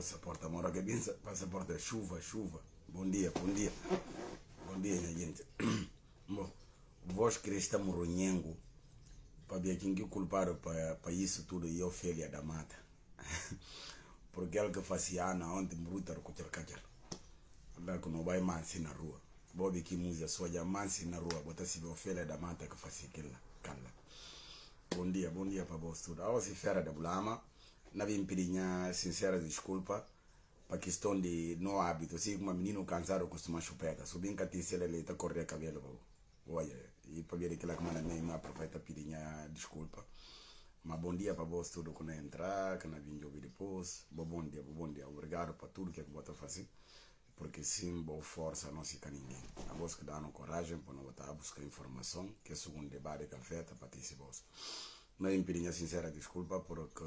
passaporte, amore, che bene, passaporte, chuva. Bom dia. Bom dia, minha gente. Bom, vós queres estar morronhengo para ver quem que culparam para isso tudo e eu, filha da mata. Porque ela que fazia Ana ontem, bruta, com o tercadelo. Agora que não vai mais na rua. Bobi que musa, só já mais na rua, botar-se o filha da mata que fazia aquela, cala. Bom dia para vós tudo. A hoje feira da Bulama. Na vim pedir sincera desculpa para a questão de não hábito. Se uma menina cansada costuma chupeta, subi em catinceira ele está correndo cabelo. Olha, e para ver aquela que manda mesmo, aproveita a pedir desculpa. Mas bom dia para vós tudo quando entrar, quando vim de ouvir depois. Bom dia. Obrigado para tudo que você faz. Porque sim, boa força não se fica ninguém. A vós que dá coragem para não botar a buscar informação, que é o segundo debate que afeta para ter esse voz. Na vim pedir sincera desculpa porque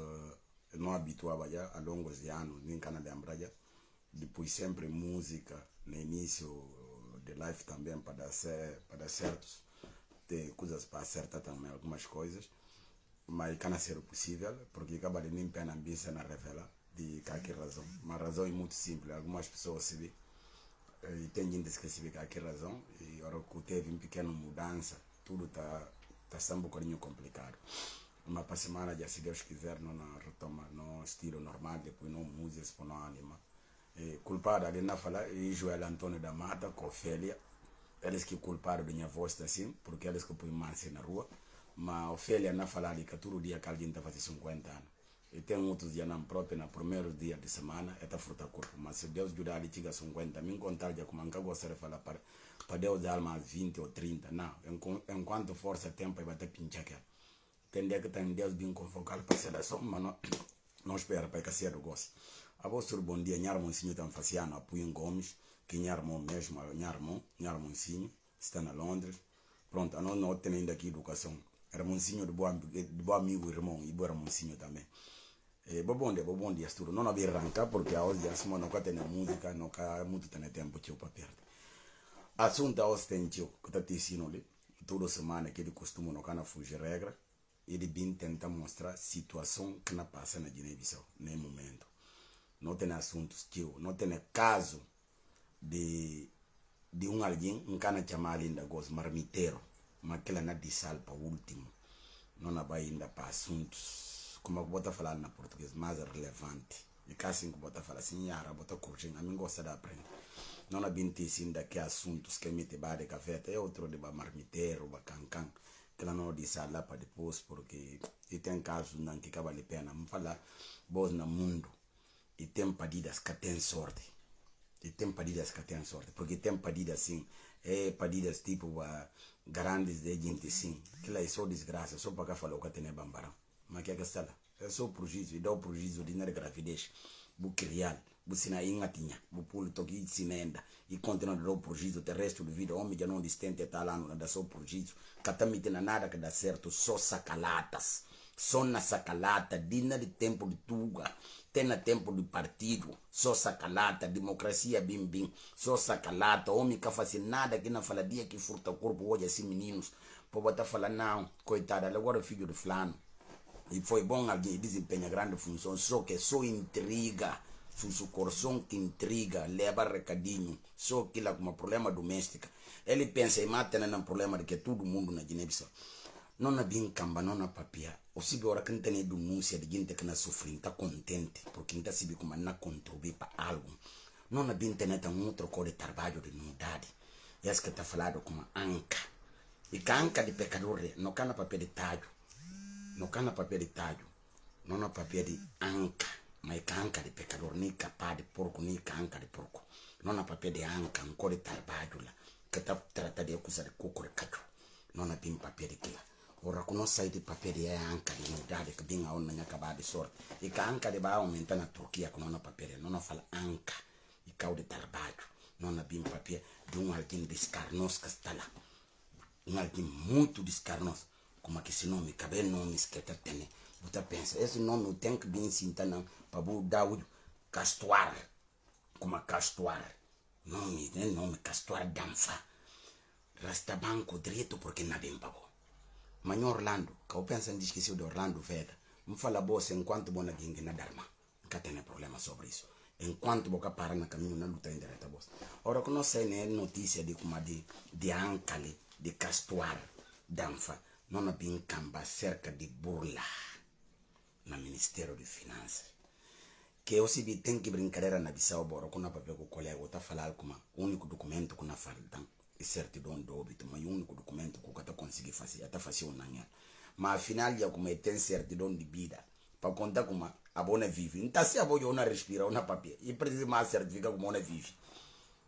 não habituava já a longos de anos, nem canal de Ambraia. Depois sempre música, no início de live também, para dar certos. Tem coisas para acertar também, algumas coisas. Mas não ser possível, porque acaba de nem pena ambiência na revela, de qualquer razão. Mas a razão é muito simples, algumas pessoas se vê, e tem gente que se vê qualquer razão, e agora que teve uma pequena mudança, tudo está sendo um bocadinho complicado. Uma para semana já, se Deus quiser, não retoma no estilo normal, depois não música, depois não anima. E culpado, ali na fala, e Joel Antônio da Mata, com Ofélia, eles que culparam minha voz assim, porque eles que põem manse na rua, mas Ofélia na fala ali que todo dia que alguém está fazendo 50 anos. E tem outros dias na própria, no primeiro dia de semana, está fruta corpo, mas se Deus ajudar ali, chega a 50, me encontrar já como nunca gostaria de falar para Deus dar mais 20 ou 30, não, enquanto força tempo, ele vai ter pinchar aquela. Tem dia que tem Deus bem convocado para a seleção, mas não espera para que a senhora goste. A vossa bom dia, Nharmonsinho está fazendo apoio em Gomes, que Nharmon mesmo, Nharmonsinho, está na Londres. Pronto, nós não temos aqui educação. Hermonsinho de bom amigo, irmão, e bom Hermonsinho também. Bom dia, Asturo. Não havia arrancar, porque hoje a semana não tem música, não há muito tempo para perder. Assunto hoje tem tio, que está te ensinando ali, toda semana que ele costuma não fugir regra. Ele bem tenta mostrar a situação que não passa na Guiné-Bissau, nem momento. Não tem assuntos, tio, não tem caso de um alguém, um cara chamado ainda gosto, marmiteiro, mas aquela não de sal para o último. Não vai ainda para assuntos, como eu vou falar na português, mais relevante. E assim que eu vou falar assim, Yara, eu vou corrigir, a mim gosta de aprender. Não há bem tecido daqui assuntos que me te barem café, é outro de marmiteiro, bacancan. Que não disse lá para depois, porque tem casos não que acaba de pena. Me fala, boas no mundo, e tem padidas que tem sorte. Porque tem padidas assim, padidas tipo grandes de gente assim. Que lá é só desgraça, só para cá falar que tem bambarão. Mas que é que está lá? É só prejuízo, e dá o prejuízo de na gravidez. Bucrial, bucina ingatinha, bupul toki sinenda, e continua a dar o prejuízo terrestre do vida. O homem já não distante está lá, não dá só prejuízo. Catamite não nada que dá certo, só sacalatas. Só na sacalata, dina de tempo de tuga, tem na tempo de partido, só sacalata, democracia bim, só sacalata. Homem que faz nada que não fala dia que furta o corpo hoje assim, meninos. Pô, botar falar, não, coitada, agora o filho do fulano. E foi bom alguém desempenhar grande função, só que só intriga, seu coração que intriga, leva recadinho, só que lá com uma problema doméstica. Ele pensa e mata não é um problema de que todo mundo na Guiné-Bissau. Não é bem camba, não é papia. Ou se agora quem tem denúncia de gente que não sofre, está contente, porque não sabe como não contribuir para algo. Não é bem ter um outro cor de trabalho de nudade. E essa que está falando como anca. E que a anca de pecador não cana papel de talho. Não há papel de talho, não há papel de anca, mas é anca de pecador, nem capaz de porco, nem anca de porco. Não há papel de anca, ancora de trabalho lá, que está tratando de acusar de coco de cacho. Não há bem papel de aquilo. Ora, quando não sai de papel de anca, de unidade, que bem a onda não acaba de sorte. E que a anca de vai aumentar na Turquia, que não há papel, não fala anca, e cau de trabalho. Não há bem papel de um alguém descarnoso que está lá. Um alguém muito descarnoso. Como é que esse nome, cabe nomes que está tendo. Você pensa, esse nome eu tenho que bem sentar para dar o Castuar. Como Castuar. Nome, né? Nome Castuar Danfa. Rasta banco direito porque não é bem para você. Mas em Orlando, que eu penso em esquecer de Orlando, velho. Me fala, você, enquanto você não tem problema sobre isso. enquanto boca para na caminho na luta indireta boss. Ora que nós temos notícia de como de Ancali, de Castuar, Danfa, não há bem camba cerca de burla no Ministério de Finanças. Que eu sei tem que brincadeira na Bissau bora com na papel com colega outra falar como único documento que na faltam e certidão do óbito, mas único documento que eu consegui fazer, até fazer um ano. Mas afinal já como tem certidão de vida para contar como a buona vive, non si avvoglia una respira, una papia, e precisa ma certifica come una vive,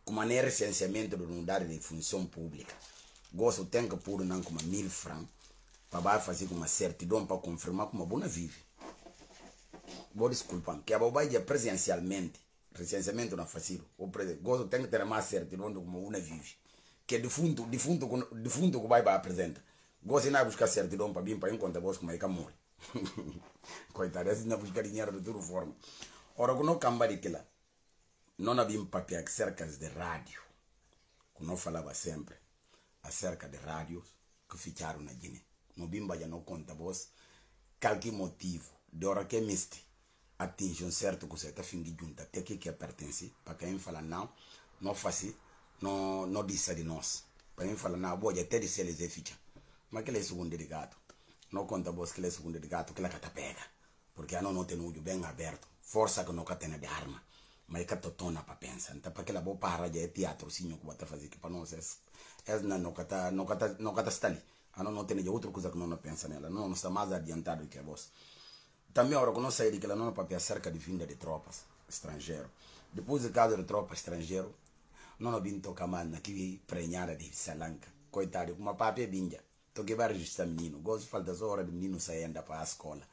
come nel recenseamento di un dare di funzione pubblica. Gosto tengo pure non come 1000 francs, per fare come certidão, per confermare come buona vive. Vou desculpar, che a bobaia presenzialmente, recenseamento non facile, gosto tengo ter ma certidão come una vive, che defunto che vai para apresenta. Gosto não buscar certidão para bem para encontrar vos como é que morre. Coitado, assim não vou carinhar de toda forma. Ora, quando eu cambari que lá, não havia papel acerca de rádio, que não falava sempre acerca de rádios que ficaram na Guiné. Não bimba já não conta vos, qualquer motivo, de hora que miste, atinge certo que você está fim de junta, até que pertence, para quem fala não faça, não disse de nós. Para quem fala não, pode até dizer eles é ficha, mas que ele é segundo de gato. Non conta vos che le seconde di gatto che la catapega, perché hanno un tenuto ben aperto, forse che non catena di arma, ma è catotona per pensare, perché la bo parla di teatro, signor che va fare, che per noi non catasta lì, hanno non tenuto altra cosa che non pensa nella, non sta mai adiantato che vos. Também ora conosce di che la non papia cerca di finire di troppe straniero, dopo il caso di troppe straniero, non ho vinto camana che pregnare di Salanca, coitado, come papia vinga. Che va a registrare menino, gosto falta só hora de menino sair andar para a escola.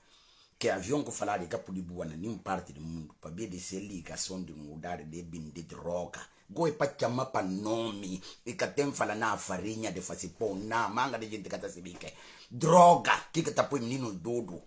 Que avião que falar de capo de boa na nenhuma parte do mundo, para ver se ligação de mudar de bem de droga. Goi para chamar para nome, e que tem falar na farinha de fazer pão, na manga de gente que está se bica. Droga, que está põe menino dodo.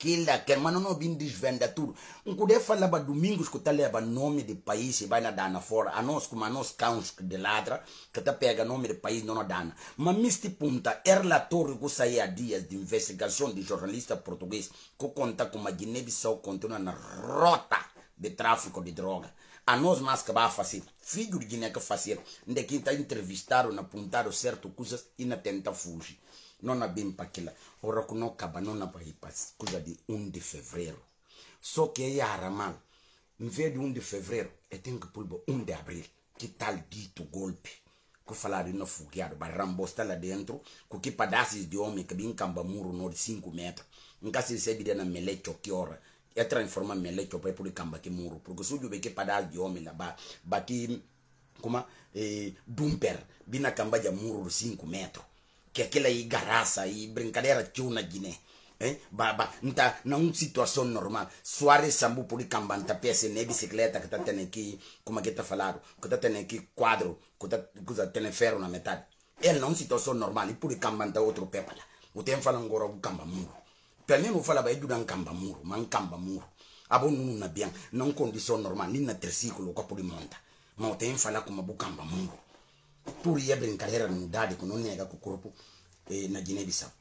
Que lá que mano não vim desvenda tudo. Quando falar para domingos que está leva nome de país e vai na dana fora. A nós como a nós cãos de ladra que está pega nome de país não na dana. Mas neste ponto, relatório que saiu há dias de investigação de jornalista português que conta como a Guiné-Bissau continua na rota de tráfico de droga. A nós mais que vai fazer, filho de Guiné que fazer, de quem está entrevistado, apontado certas coisas e não tenta fugir. Non abbiamo pacchella, ora che non caba, non abbiamo scusa di 11 febbraio. So che è aramal, invece di 11 febbraio, e tengo pulbo 11 aprile, che tal dito golpe, che falare di non fuggire, ma rambosta là dentro, con che padassi di uomini che bin camba muro non di 5 metri, in caso di seguire una meleccio che ora, e trasformare meleccio poi pure camba che muro, perché so che padassi di uomini là, batti come dumper, bina camba di muro di 5 metri. Che aquela aí garaça aí brincadeira que eu na Guiné, baba, não situação normal. Suare sambu por cambanta peça nem bicicleta que tá tendo aqui, como é que tá falado, que tá tendo aqui quadro, que tá tendo ferro na metade. Ele não situação normal e por cambanta outro pepa lá. O tempo fala agora o cambamuro. Pelo menos fala vai ajudar cambamuro, man cambamuro. Abo não na bem, não condição normal nem na triciclo com a por monta. Mas o tempo fala como o cambamuro. Pure ia brincadeira no dado que não nega com o corpo na Guiné-Bissau.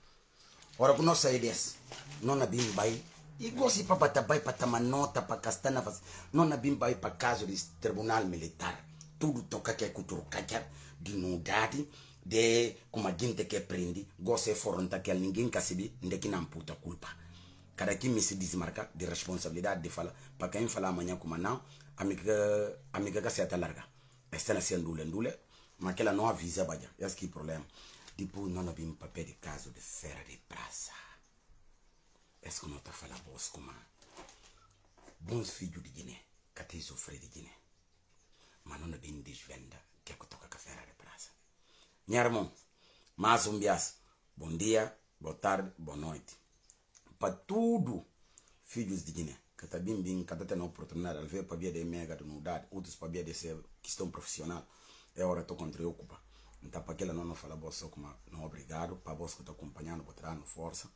Ora que nós saímos desse, não abrimos bem, e gosto para batabai, para tamanota, para castana, não abrimos bem para caso de tribunal militar. Tudo toca que é cultura, de nudade, de como a gente que prende, gosto de foronta que ninguém quer saber, ninguém que não puta culpa. Cada quem me se desmarca de responsabilidade de falar, para quem falar amanhã como não, amiga que se atalarga. Está nascendo dule. Ma che la non avvisa, baglia, è il problema. Tipo, non abbiamo papel di caso di ferro di praça. È che non ti fa la bosco, ma... Buon figlio di Guinea, che ti soffre di Guinea. Ma non abbiamo disvenda, che tocca a ferro di praça. Niermo, ma zombias, buon dia, boa tarde, boa noite. Per tudo, filhos di Guinea, che ti abbiamo dato un'opportunità, al vero papel di mega, di un'udade, outros papel di essere questão profissional. E ora estou contra eu, Cuba. Então, para aquela não fala você como não obrigado, para você que está acompanhando, para trazer força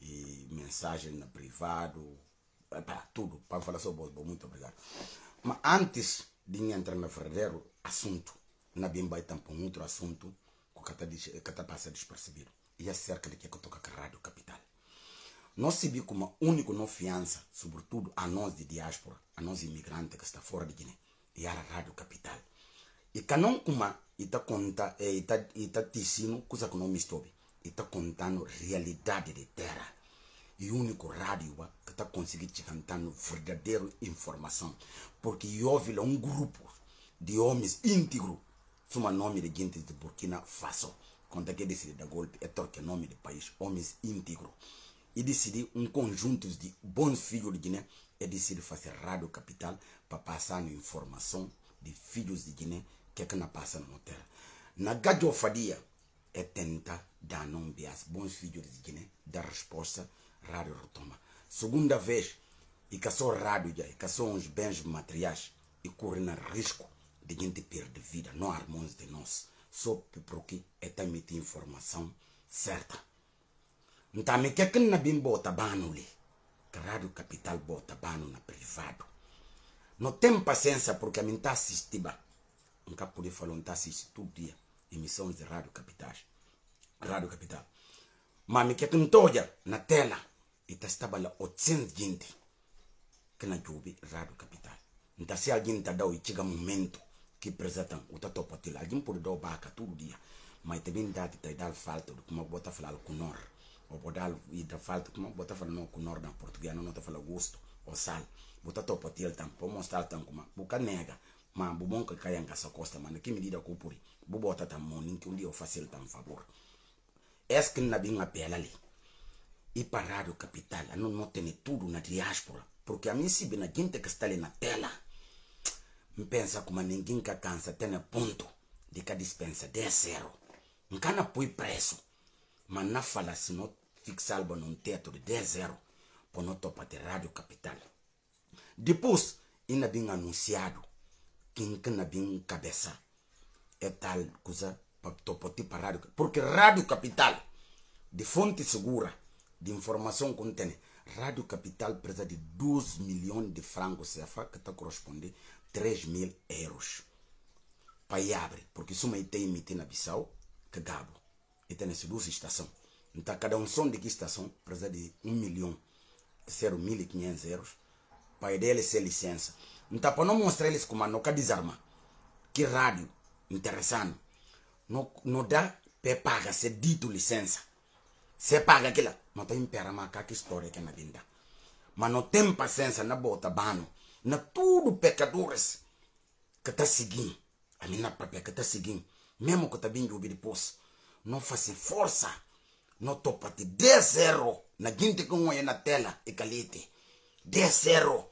e mensagem na privado, para tudo, para falar sobre você, muito obrigado. Mas antes de entrar no verdadeiro assunto, na Bimbai tampou um outro assunto que está passando despercebido. E é cerca de que eu estou com a Rádio Capital. Nós sabemos que uma única não fiança, sobretudo a nós de diáspora, a nós imigrantes que está fora de Guiné, e a rádio capital. E que não uma, e está contando, e está dizendo coisa que não me estou, e está contando realidade de terra. E o único rádio que está conseguindo te cantar verdadeira informação. Porque houve um grupo de homens íntegros, suma nome de gente de Burkina Faso, quando aquele decide da golpe, é troca nome do país, homens íntegros. E decidi um conjunto de bons filhos de Guiné e decidi fazer rádio capital para passar na informação de filhos de Guiné que não passam na terra. Na gajofadia é tentar dar nome aos bons filhos de Guiné, dar resposta, rádio retoma. Segunda vez, e caçou rádio já, e caçou uns bens materiais e corre no risco de gente perder vida, não harmônios de nós, só porque é também ter informação certa. Então, o que é que nós vamos botar ali? Que a Rádio Capital bota bano na privado. Não tem paciência porque a gente está assistindo. Nunca podia falar, não está assistindo todo dia. Emissões de Rádio Capital. Rádio Capital. Mas o que é que nós estamos na tela? E estava lá 800 gente que não ouve Rádio Capital. Então, se alguém está dando e chega um momento que apresentam o tato patilha, alguém pode dar o barco todo dia. Mas também dá falta de como botar falar com nós. O podal e da falta como botar falar não com norda português não tá falar gosto ou sal botar topa tiel tampo mostrar tampo mas boca nega mas bom que caia em casa costa mas que medida cupuri bo botar tampo ninguém dia o fácil tam favor es que na binga pelali e parado capital não tem tudo na diáspora porque a mim se bem a gente que está ali na tela me pensa como ninguém que cansa tem ponto de que dispensa de zero não cana põe preço mas não fala se não fixar um teto de 10 € para não topar de Rádio Capital. Depois, ainda bem anunciado que ainda bem cabeça é tal coisa para topar de Rádio Capital. Porque Rádio Capital, de fonte segura, de informação que tem, Rádio Capital precisa de 12 milhões de francos CFA, que está correspondendo a 3.000 €. Para abrir, porque isso aí tem emitido na Bissau, que gabo. E tem essas duas estações. Então, cada som de que estação precisa de 1.000.500 € para eles ser licença. Então, para não mostrar eles como não quer desarmar, que rádio interessante, não dá para pagar, se dito licença. Se paga aquela, não tem para marcar que história que na vinda. Mas não tem paciência na bota bano, na tudo pecadores que está seguindo, a minha própria que está seguindo, mesmo que está vindo ouvir depois. Não faça força, não topa de 10 € na gente que não é na tela e calite 10 €.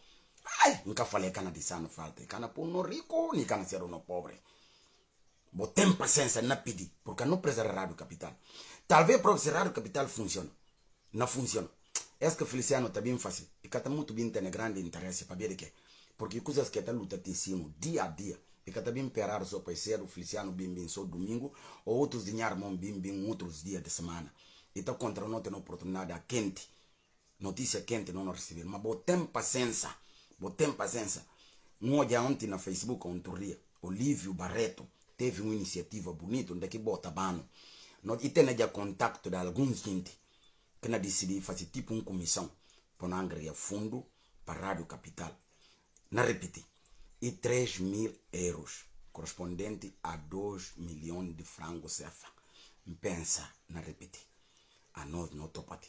Ai, nunca falei que não disse não falta, que não pôr no rico, nem que não ser no pobre. Mas tem paciência, não pedi, porque não precisa Rádio Capital. Talvez para o Rádio Capital funcione, não funciona. É que o Feliciano está bem fácil, e que está muito bem, tem grande interesse para ver que, porque coisas que está lutando dia a dia. E que também perar o seu parceiro, o Feliciano bem só domingo, ou outros dinheiro bem outros dias de semana. Então, contra nós tem oportunidade quente, notícia quente não receber. Mas botem paciência, botem paciência. Um dia ontem na Facebook, um turria, Olívio Barreto teve uma iniciativa bonita, onde é que bota bano. E tem já contato de alguns gente que na decidiu fazer tipo uma comissão para não angariar fundo para a Rádio Capital. Não repetir. E 3.000 €, correspondente a 2 milhões de francos CFA. Pensa na repetir. A nós não topate.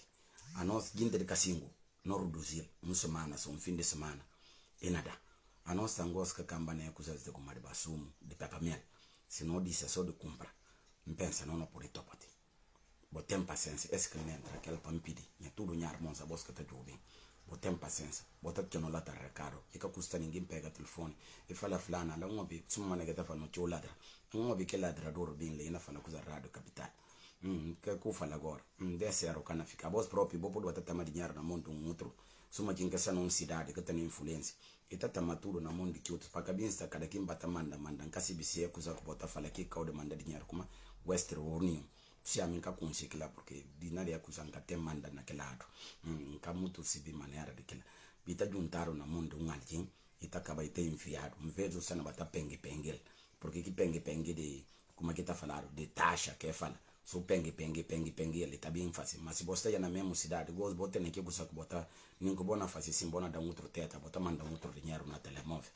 A nós, gente de Cassingo, não reduzir uma semana, só um fim de semana. E nada. A nós, tangos que cambanei coisas de comer de bassumo, de papamel. Se não disse só de compra, pensa, não pode topate. Botem paciência, esse que não entra, aquela pampide, e tudo em harmonia, a voz que está jovem. Botem paciência, botem que não lata recado, e que custa ninguém pega o telefone, e fala fulana, lá uma vez, suma manegata fala, não te ladra, uma vez que ladrador bem lei, na fala coisa Rádio Capital, que eu falo agora, 10 € que não fica, a voz própria, vou poder botar dinheiro na mão de um outro, suma quem quer ser numa cidade, que tem influência, e tá maturo na mão de que outros, para que bem está, cada quem bata manda, nunca se biseia, coisa que bota fala que cauda manda dinheiro, como Western Union. Se a mim que consegui lá porque dinária coisa que tem manda naquele lado, que muito se bem maneira daquela, bita juntaram na mão de alguém e tá acabei ter enfiado, um vejo se não bata pengue pengue, porque que pengue pengue de como é que está falando, de taxa, que é fala, sou pengue, ele está bem fácil, mas se você está na mesma cidade, você bota nem que você botar, nem que você faça assim, bota dar outro teta, bota mandar outro dinheiro na telemóvel,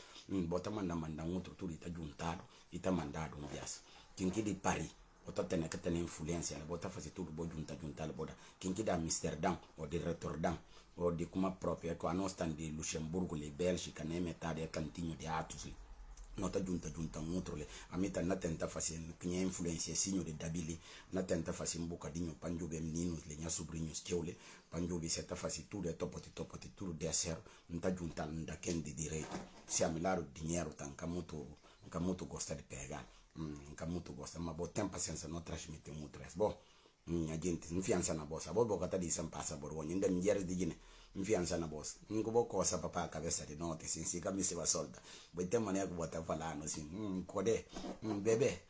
bota mandar outro tudo, está juntado, e está mandado vias, quem que de Paris, bota tem que ter influência, bota fazer tudo, bota juntar, bota, quem que de Amsterdã, ou de Rotterdam, ou de como própria, que a nossa de Luxemburgo, de Bélgica, nem metade é cantinho de Atos, nota giunta un altro le a metà na tenta facendo che influenza signore di Dabili na tenta facendo un bocadinho panjube meninos le nya sobrinhos cheule panjube se ta facendo tudo e topati tudo de acer nta giunta nda kendi direito se amilaro dinheiro tanca muito gosta di pegar nunca muito gosta ma bo tempo senza no trasmette un tres bo a gente infianza na bossa bo bocata di san passa borgogna nda migliere di gine infianza na bossa ningo bo cosa papà cabeça de notte sensi camisa va solda bo tempo ne ko ta falano sin code bebé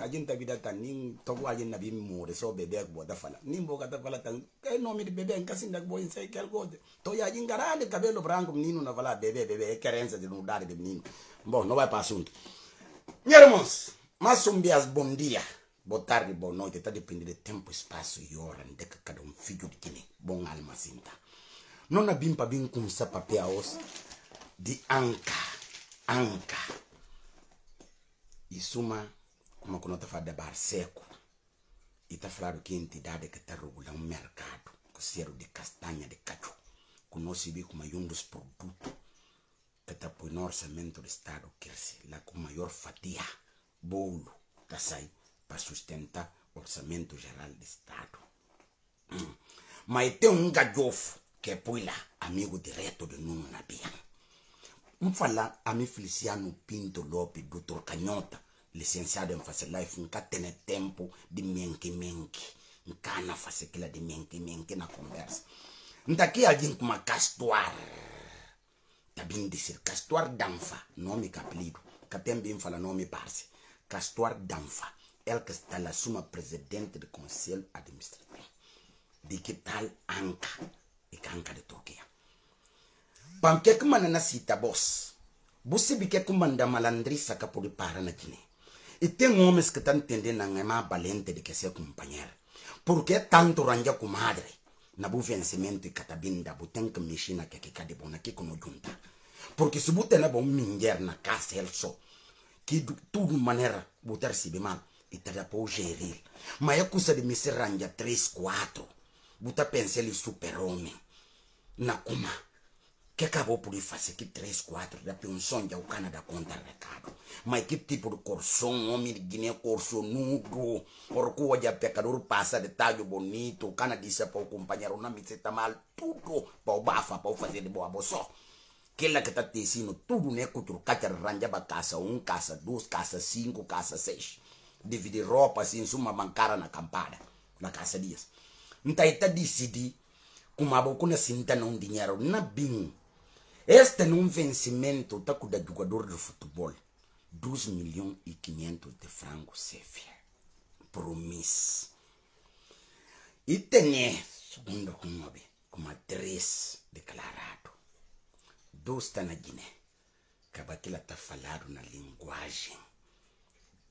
a gente vida tan nin to wa gente na bi more so bebé ko ta fala nin bo ta fala tan e nome de bebé kasi ndak bo insai kel gode to ya jingarale cabelo branco menino na fala bebé e carenza de mudar de menino bo no vai para assunto hermanos mas bias bom dia. Boa tarde, boa noite, tá dependendo de tempo, espaço e hora, onde é que cada filho de Guiné, bom alma sinta. Não há bem para bem com essa papel de anca. E suma, como quando está falando de bar seco, e está falando que a entidade que está regulando o mercado, que serve de castanha de caju, que nós sabemos como é dos produtos que está por no orçamento do Estado, que é lá com maior fatia, bolo, está saindo. Para sustentar o orçamento geral do Estado. Mas tem um gajofo que é por lá, amigo direto de Nuno Nabian. Vamos falar a mim, Feliciano Pinto Lopes, doutor Canhota, licenciado em fazer life, nunca tem tempo de menque. Nunca na fazer aquela de menque na conversa. Daqui alguém com uma castuar. Tá bem dizer, Castuar Danfa, nome que apelido, que também fala nome parce. Castuar Danfa. Ele que está lá suma presidente do conselho administrativo de que tal anca e canca de Turquia. Para que manda na cita boss, você vê que manda malandriça que pode parar na Guiné. E tem homens que estão entendendo a mais valente de que ser companheiro. Porque tanto ranja com madre, na bu vencimento e catabinda, bu tem que mexer na que cada bom aqui com o junta. Porque se bu tem na bom mulher na casa ele só, que de toda maneira botar-se bem mal. E te dá para o gerir. Mas é coisa de me ser ranja 3, 4. Você pensa ele super-homem. Na Kuma. Que acabou por fazer que 3, 4. Da pensão já o Canadá conta recado. Mas que tipo de corção? Homem de Guiné, corção nudo. Orcoa de pecador passa detalhe bonito. O Canadá disse para o companheiro. Não me senta mal. Tudo para o bafa, para o fazer de boa boçó. Aquela que está te ensinando tudo, né? Que o cara ranja para casa. 1 casa, 2 casa, 5 casa, 6. Dividir roupa assim, suma bancara na campada, na casa dias. Então, está decidido como a boca sinta não dinheiro, não bem. Este é um vencimento, está com o jogador de futebol. 2.500.000 de francos CFA. Promisso. E tem, segundo como a 3 declarado. 2 está na Guiné. Acaba que ela está falando na linguagem.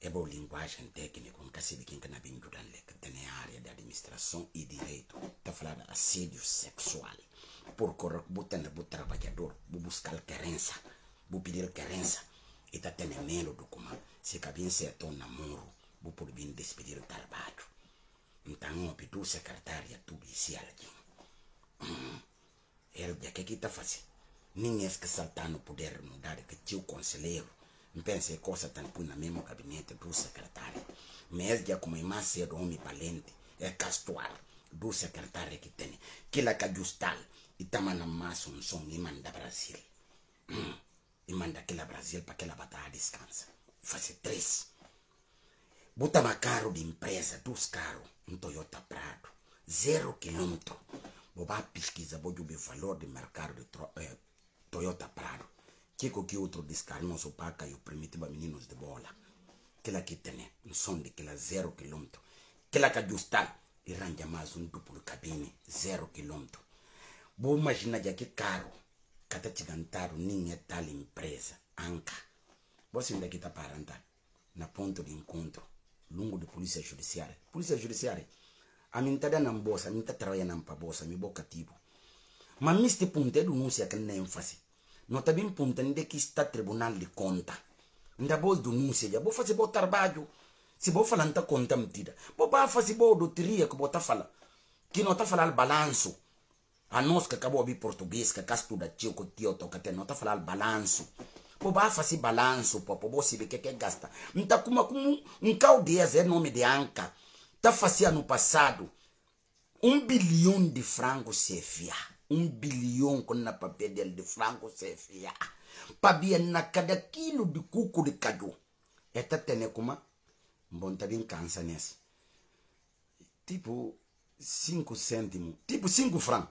É boa linguagem técnica, um cacete que está na área de administração e direito. Está falando de assédio sexual. Por correr, botando o trabalhador, buscar querença, pedir querença. E está tendo medo do comando. Se cabem certo namoro, vou por bem despedir o trabalho. Então, eu pedi o secretário publicial aqui. Ele, o que está fazendo? Ninguém que saltar no poder mudar, que tinha o conselheiro. Pensei coisa tão pura no mesmo gabinete do secretário. Mas já como irmã ser homem valente, é Castuar, do secretário que tem. Que lá que ajustar, e tama na massa um som e manda Brasil. E manda aquela Brasil para aquela batalha descansa. Fazer 3. Botava carro de empresa, 2 carros, um Toyota Prado, 0 km. Vou lá pesquisar, vou ver o valor de mercado de Toyota Prado. Que qualquer outro descarga não sopaca e o primitivo meninos de bola. Que lá que tem, um som de que lá 0 km. Que lá que ajustar, e ranja mais um duplo cabine, 0 km. Vou imaginar já que caro, que está te cantando, nem é tal empresa, anca. Você ainda que está para andar, na ponto de encontro, lungo di polizia giudiziaria. Polizia giudiziaria amintata non bossa, amintata travaglia non pa bossa, mi bocca tipo. Ma mi sti punti non sia che n'enfasi. Non ti ben puntende che sta tribunale di conta. Non vuoi denuncia, non fai buon trabaglio, si può fare la conta mentita. Non fai buona dottoria che può fare. Che non ti fa il balanzo. A noi che abbiamo il portoghese, che studia ciò che ti ho toccato, non ti fa il balanzo. Non fai il balanzo, non si vede che gasta. Non ti come un caudiese, il nome di Anca. Ti fai l'anno passato 1 bilione di franco si è fiato. 1 bilione con la papedel di franco si è fiato. Pabia na cada quilo di cuco di caju. E te tene come? Bonta di incanza nesse. Tipo 5 centimi. Tipo 5 franc.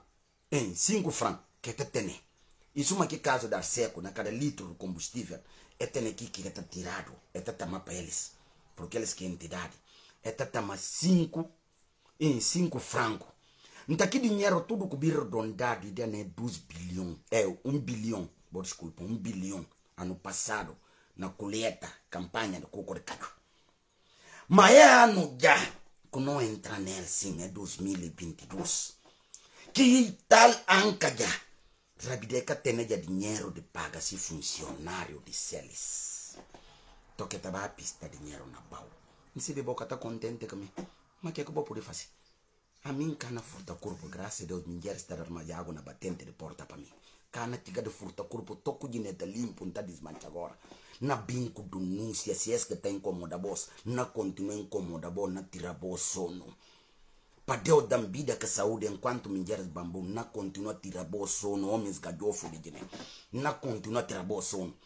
5 franc. Che te tene. Insomma che caso da seco na cada litro di combustibile. E tene qui che te tirado. E te tama para eles. Porque eles que entidade. E te tama 5 franco. Ntaki dinheiro tudo que bir redondado. Ideia é 12 bilhões. É 1 bilhão. Desculpa, 1 bilhão ano passado na colheita campanha do coco de caju. Mas é ano já que não entra nele sim, é 2022. Que tal anca já? Rabideca tem já dinheiro de paga se funcionário de Celis. Toque tava a pista dinheiro na pau. Não se boca tá contente comigo. Mas que é que eu vou poder fazer? A mim cana furta corpo, graças a Deus, mulher está armada na batente de porta para mim. Cana tiga de furta corpo, toco de neta limpo, não está desmancha agora. Na binco do núncia, se é que está incomoda boss, na continua incomoda boss, na tira boss sono. Para Deus dá vida que saúde, enquanto mulheres bambu, na continua tira boss sono, homens gadofo de gene, na continua tira boss sono.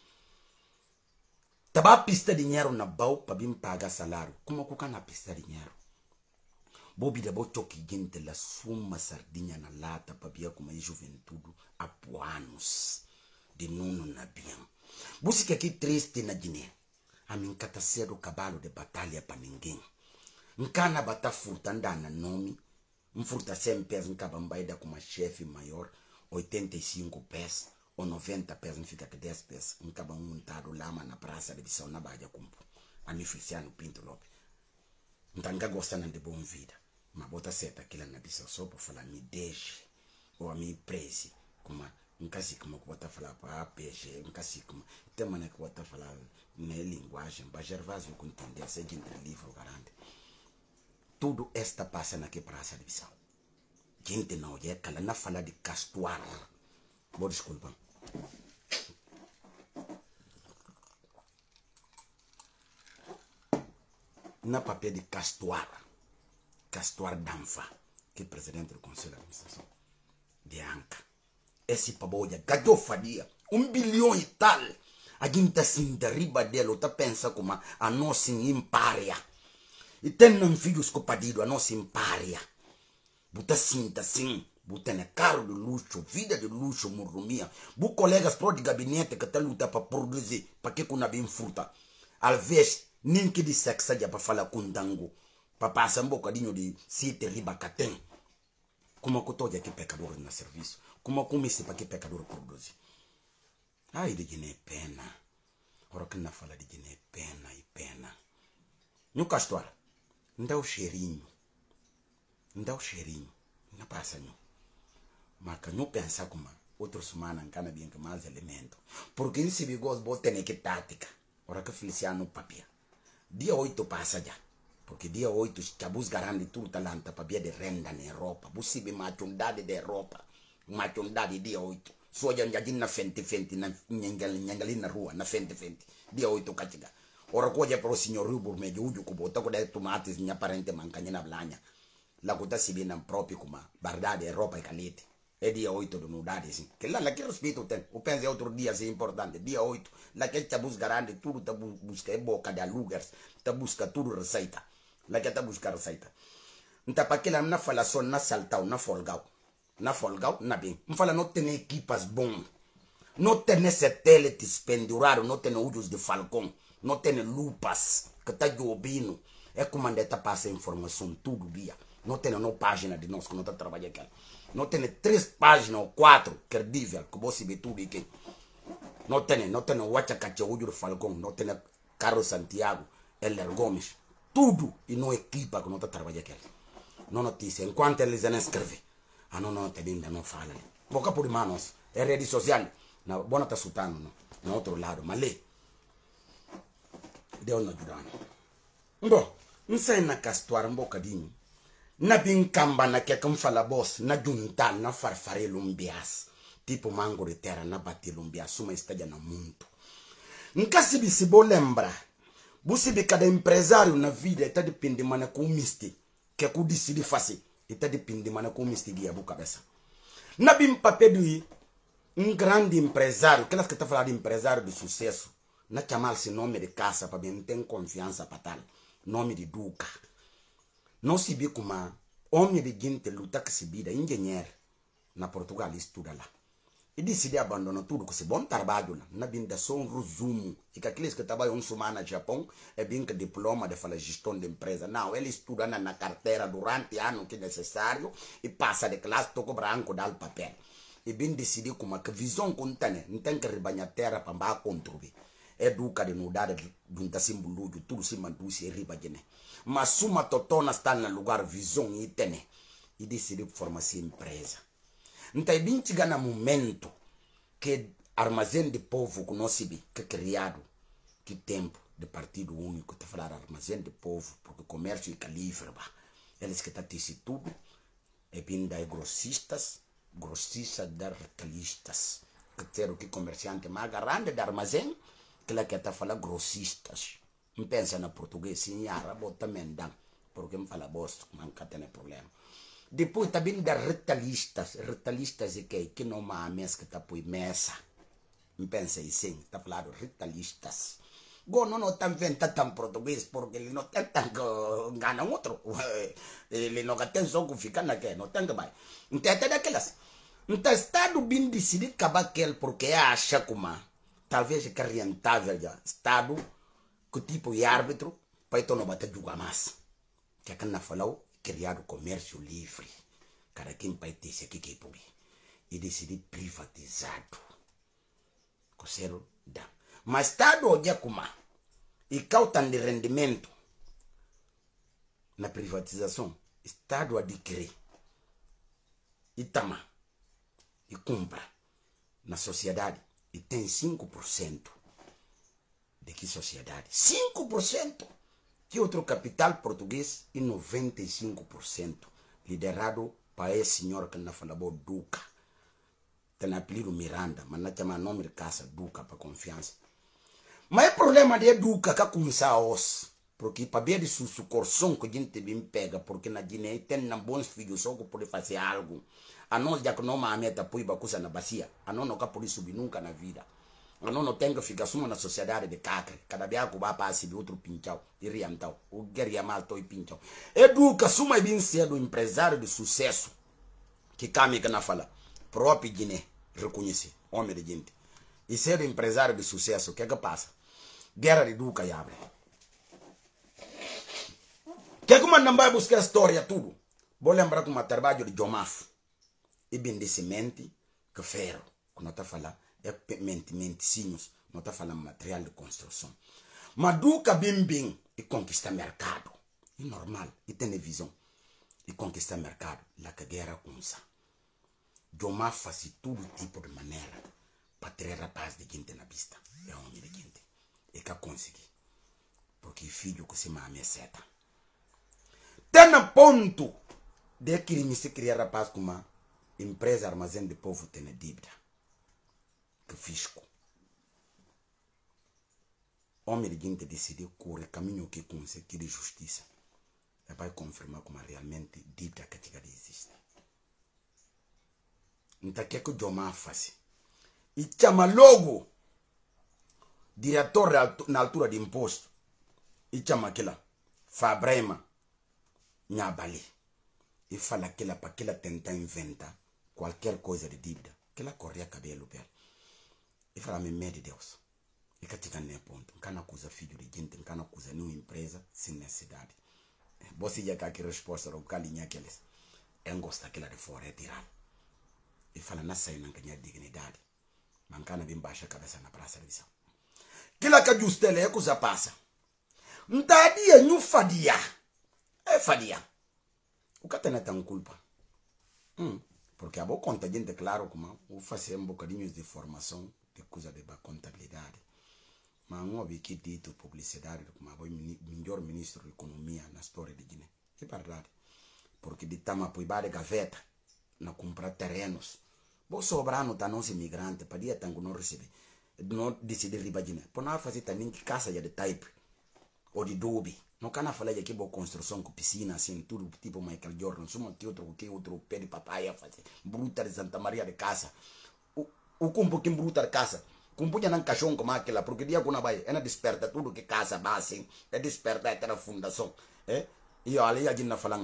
Taba pista dinheiro na bau para bim pagar salário. Como que cana pista dinheiro? Bobi da boccio che gente la somma sardinha na lata papia come gioventù a puanus di non abbiamo. Busi che chi triste na Guinea. Amin catasero caballo de battaglia pa ninguém. Nkana bata furta andana nomi. Mfurta 100 pés nkabambaida come chefe maior 85 pés o 90 pés fica que 10 pés nkabam montado lama na praça de Bissau na Baia Cumpo. Ami Feliciano Pinto Lopes. Ntanga gostando de boa vida. Ma bota seta aqui lá na Bissau só para falar me deixe ou a me prese como nunca se como bota falar para peixe nunca se como tem maneira que bota falar na linguagem bajervaso com tendência de entre livro garante tudo esta passa na que praça de Bissau gente não é cala na fala de castuar vou desculpa na papel de castuar Castuar Danfa, che è il presidente del consiglio di amministrazione di Anca. E si pavoglia, gaggiofa dia, 1 bilione tal. A gente si derriba di lotta pensa come a noi si imparia. E tenno un figlio scopadido, a noi si imparia. Butta sinta sin, butta ne caro di lusso, vida di lusso, morromia. Bu collega spro di gabinete che te lutta per produrre, perché con abbiamo frutta. Alves, ninchi di sexa già per fare con dango. Papà sa un bocadinho di sete ribacatem. Come che toglie che peccador nel servizio? Come commesse perché peccador produce? Ai di Guinea pena. Ora che ne fala di Guinea pena e pena. No castor, non dà o cheirinho. Non dà o cheirinho. Non passa no. Ma che non pensa come altri umani non hanno ben più elemento. Perché in si vigos bottene che tattica. Ora che Feliciano papia. Dia 8 passa già. Perché dia 8 schiabus garante tutta l'anta per via di renda in Europa. Possibile maciondade d'Europa. Maciondade dia 8. Soia andiadina fenti, nangalina rua, na fenti. Dia 8 caciga. Ora qua però signor Rubur medio udio cubota con dei tomati, mia parente mancagna na blagna. La coda si viene in proprio come bardade Europa e calete. E dia 8 non dare sì. Che là la che rispetto tempo. O pensi altro dia sia importante. Dia 8. La che tabus garante tutta busca e bocca da Lugers. Ta busca tutto receita. La que está buscando saída. Então para que lá na falação na saltau na folgau na bem. Não fala não tem equipas bom, não tem satélites pendurado, não tem olhos de falcão, não tem lupas que tá jovino. É comandante tá passa informação todo dia. Não tem não página de nós que não tá trabalhando aquela. Não tem 3 páginas ou 4 credível que você vê tudo aqui. Não tem o Wachacacha olho de falcão, não tem Carlos Santiago, Heller Gomes. tudo e não equipa que não está trabalhando aquela. Não notícia, enquanto eles não escrevem, a não nota ainda não fala. Pouca por manos, é rede social, na boa está sultando, no outro lado, mas lê. Deus nos ajuda. Bom, não sei na castuar um bocadinho. Na bincamba na que fala boss, na juntar, na farfarelo lumbias, tipo mango de terra, na bater lumbias, uma estádia no mundo. Nunca se bisi bo lembra, você vê cada empresário na vida está dependendo de maneco misti, que é que decide fazer, está dependendo de maneco misti guia boa cabeça. Na bimpapeduí, grande empresário, aquelas que está falando de empresário de sucesso, na chamar-se nome de casa para bem ter confiança para tal, nome de duca. Não se vê como homem de gente luta que se vira engenheiro na Portugal estuda lá. E decide abandonar tudo que se bom trabalho lá. Na vinda só resumo. E que aqueles que trabalham semana no Japão é bem que diploma de falar gestão de empresa. Não, ele estuda na carteira durante o ano que é necessário e passa de classe, toca branco, dá o papel. E bem decide como a visão contém, não tem que rebanhar terra para contribuir. Educa de nudar juntar simboludo, tudo se manduz e ribagene. Mas suma totona está no lugar visão e tene. E decide formar sua empresa. Então é bem chegar no momento que armazém de povo que não se vê, que é criado, que tempo de partido único, está falar armazém de povo, porque comércio é livre. Eles que estão tecendo tudo, é bem daí grossistas, grossistas de recalistas. Que ter o que comerciante mais grande de armazém, aquela que está falando grossistas. Não pensa na português, em árabe também dá, porque me fala bosta, nunca tem problema. Depois também dá retalhistas, retalhistas é que não há mesa que está por mesa. Não pensa assim, está falando retalhistas. Go não está inventando tão português, porque ele não tem tanto ganha outro. Ele não tem só que ficar naquele, não tem que vai. Então é daquelas. Então Estado bem decidido acabar aquele, porque acha como... Talvez que é rentável já. Estado, que tipo de árbitro, para então não bater julgar mais. Que é que não falou, criar o comércio livre. Cara, quem vai ter esse aqui que é pobre? E decidir privatizado. Coceiro dá. Mas Estado hoje é como? E cautam de rendimento. Na privatização, Estado adquire. E tama. E compra. Na sociedade. E tem 5% de que sociedade? 5% que outro capital português e 95% liderado para esse senhor que na falou Duca. Tem apelido Miranda, mas não chama nome de casa Duca para confiança. Mas o problema de Duca que começa a os, porque para ver de sua corção que a gente bem pega, porque na Guiné tem bons filhos só que pode fazer algo. A nós já que não há meta para ir para a coisa na bacia. A nós não pode subir nunca na vida. A nós não tem que ficar suma na sociedade de cacre. Cada vez que vai passar de outro pinchão. E riantal. O guerreiro mal e pinchão. Educa suma e bem cedo empresário de sucesso. Que caminha que não fala. Próprio Guiné. Reconhece. Homem de gente. E ser empresário de sucesso. O que é que passa? Guerra de Duca e abre. O que é que mandam vai buscar a história tudo? Vou lembrar como o trabalho de Jomaf. E bem de semente, que ferro, que não está falando, é menticinhos, não está falando material de construção. Mas Duca bem, e conquista mercado. É normal, e tem visão. E conquista mercado, lá que a guerra começa. Jomá faz todo tipo de maneira para ter rapaz de gente na pista. É homem de gente. E que consegui. Porque filho que se mame é seta. Tem a ponto de que se criar rapaz como empresa armazém de povo tem dívida. Que fisco. Homem de gente decidiu correr caminho que conseguir justiça. É para confirmar como realmente dívida que existe. Então, o que é que o Jomá faz? E chama logo diretor na altura de imposto. E chama aquela Fabrema Nhabali. E fala aquela para que ela tenta inventar qualquer coisa de dívida, que ela corria cabelo pele. E fala, me medo de Deus. E que chega nesse ponto. Não cana acusa filho de gente, não cana acusa nenhuma empresa sem necessidade. Você já que a resposta o calinha aqueles. Eu gosto daquela de fora, é tirar. E fala, não sai não ganha dignidade. Mas não cana bem baixa a cabeça na praça de visão. Que ela que ajusta ela é coisa passa. Ntadi e nu fadia. E fadia. O que tem neta culpa? Porque a boa contadinha, claro, como eu faço bocadinhos de formação de coisa de contabilidade. Mas não havia que dito publicidade como o melhor ministro de economia na história de Guiné. É verdade. Porque de Tamapuibá de gaveta, na comprar terrenos. Vou sobrar no nosso imigrante, para dia tango não receber. Não decidir de Guiné. Por não fazer também que casa de type ou de dobe. Não cana falar de que boa construção com piscina, assim, tudo tipo Michael Jordan. Suma que outro pé de papaya fazer. Bruta de Santa Maria de casa. O compo que bruta de casa. Compunha num caixão como aquela, porque dia quando vai, ela desperta tudo que casa base, ela desperta até a fundação. E ali a gente fala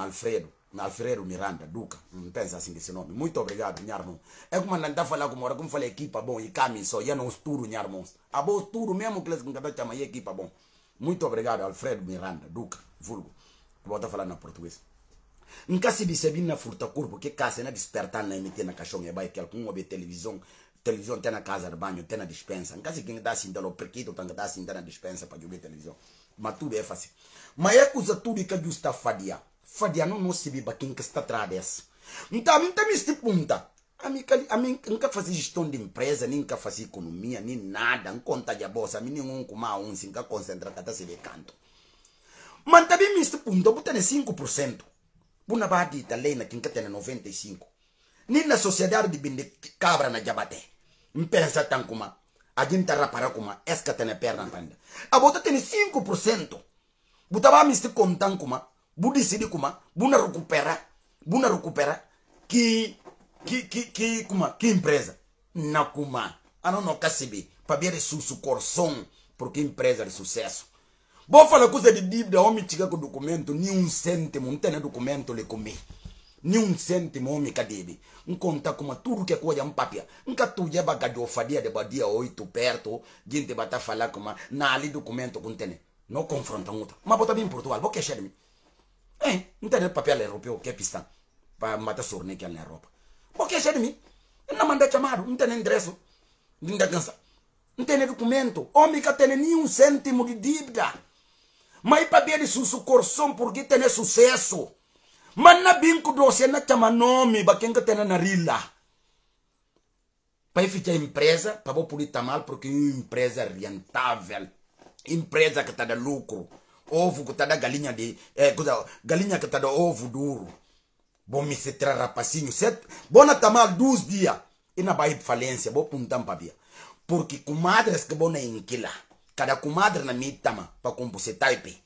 Alfredo Miranda, Duca, não pensa assim desse nome. Muito obrigado, minha irmã. É como andar a falar como eu falei, equipa bom, e caminho só, e não os turos, minha irmã. A boa turo mesmo que eles chamam de equipa bom. Muito obrigado, Alfredo Miranda, Duca, vulgo. Vou estar falando em português. Nunca se disse na furta curva, porque casa ela desperta na MT na caixão, e vai que algum obê televisão. Televisão tem na casa de banho, tem na dispensa. Não caso quem dá assim, o perquito tem que dar assim, tem na dispensa para jogar televisão. Mas tudo é fácil. Mas é coisa tudo que a justa fadia. Fadia não se vive para quem está atrás dessa. Então, a mim este ponto. A mim nunca fazia gestão de empresa, nunca fazia economia, nem nada. Não conta de bolsa, a mim nenhum com a onça, nunca concentra até se ver canto. Mas também este ponto, eu vou ter 5%. Vou na barra de Italena, quem tem 95%. Nem na sociedade de bende cabra na Jabaté. Pensa tanto como a gente rapara como essa tem a perna tanda. A bota tem 5%. Botava me se contar como, bu decidir como, bu na recupera que como que empresa na como a não casibe para ver sucesso coração porque empresa de sucesso. Vou falar coisa de dívida homem chega com documento nem um cêntimo não tem documento lhe comer. Ni un centimo homem cadebe. Conta como tudo que é coisa papia. Nunca tu já bagado fadia de badia 8 perto. Gente bata falar como na ali documento contene. Não confronta outra. Mas bota bem em Portugal. Vou queixar de mim. Não tem papel europeu que é pistão. Para matar sorne que é na Europa. Vou queixar de mim. Não manda chamado. Não tem endereço. Não tem documento. Homem que tem nem um cêntimo de dívida. Mas para ver isso coração porque tem sucesso. Mas na binco doce na chama nome para quem que tem na rila. Para ficar empresa, para vou poder tamal porque é uma empresa rentável, empresa que está dando lucro, ovo que está dando galinha de, galinha que está dando ovo duro. Bom me se tra rapacinho, certo? Bom na tamal 12 dias e na baía falência, vou puntam para via. Porque comadres que bom na inquila, cada comadre na mitama para compor taipe,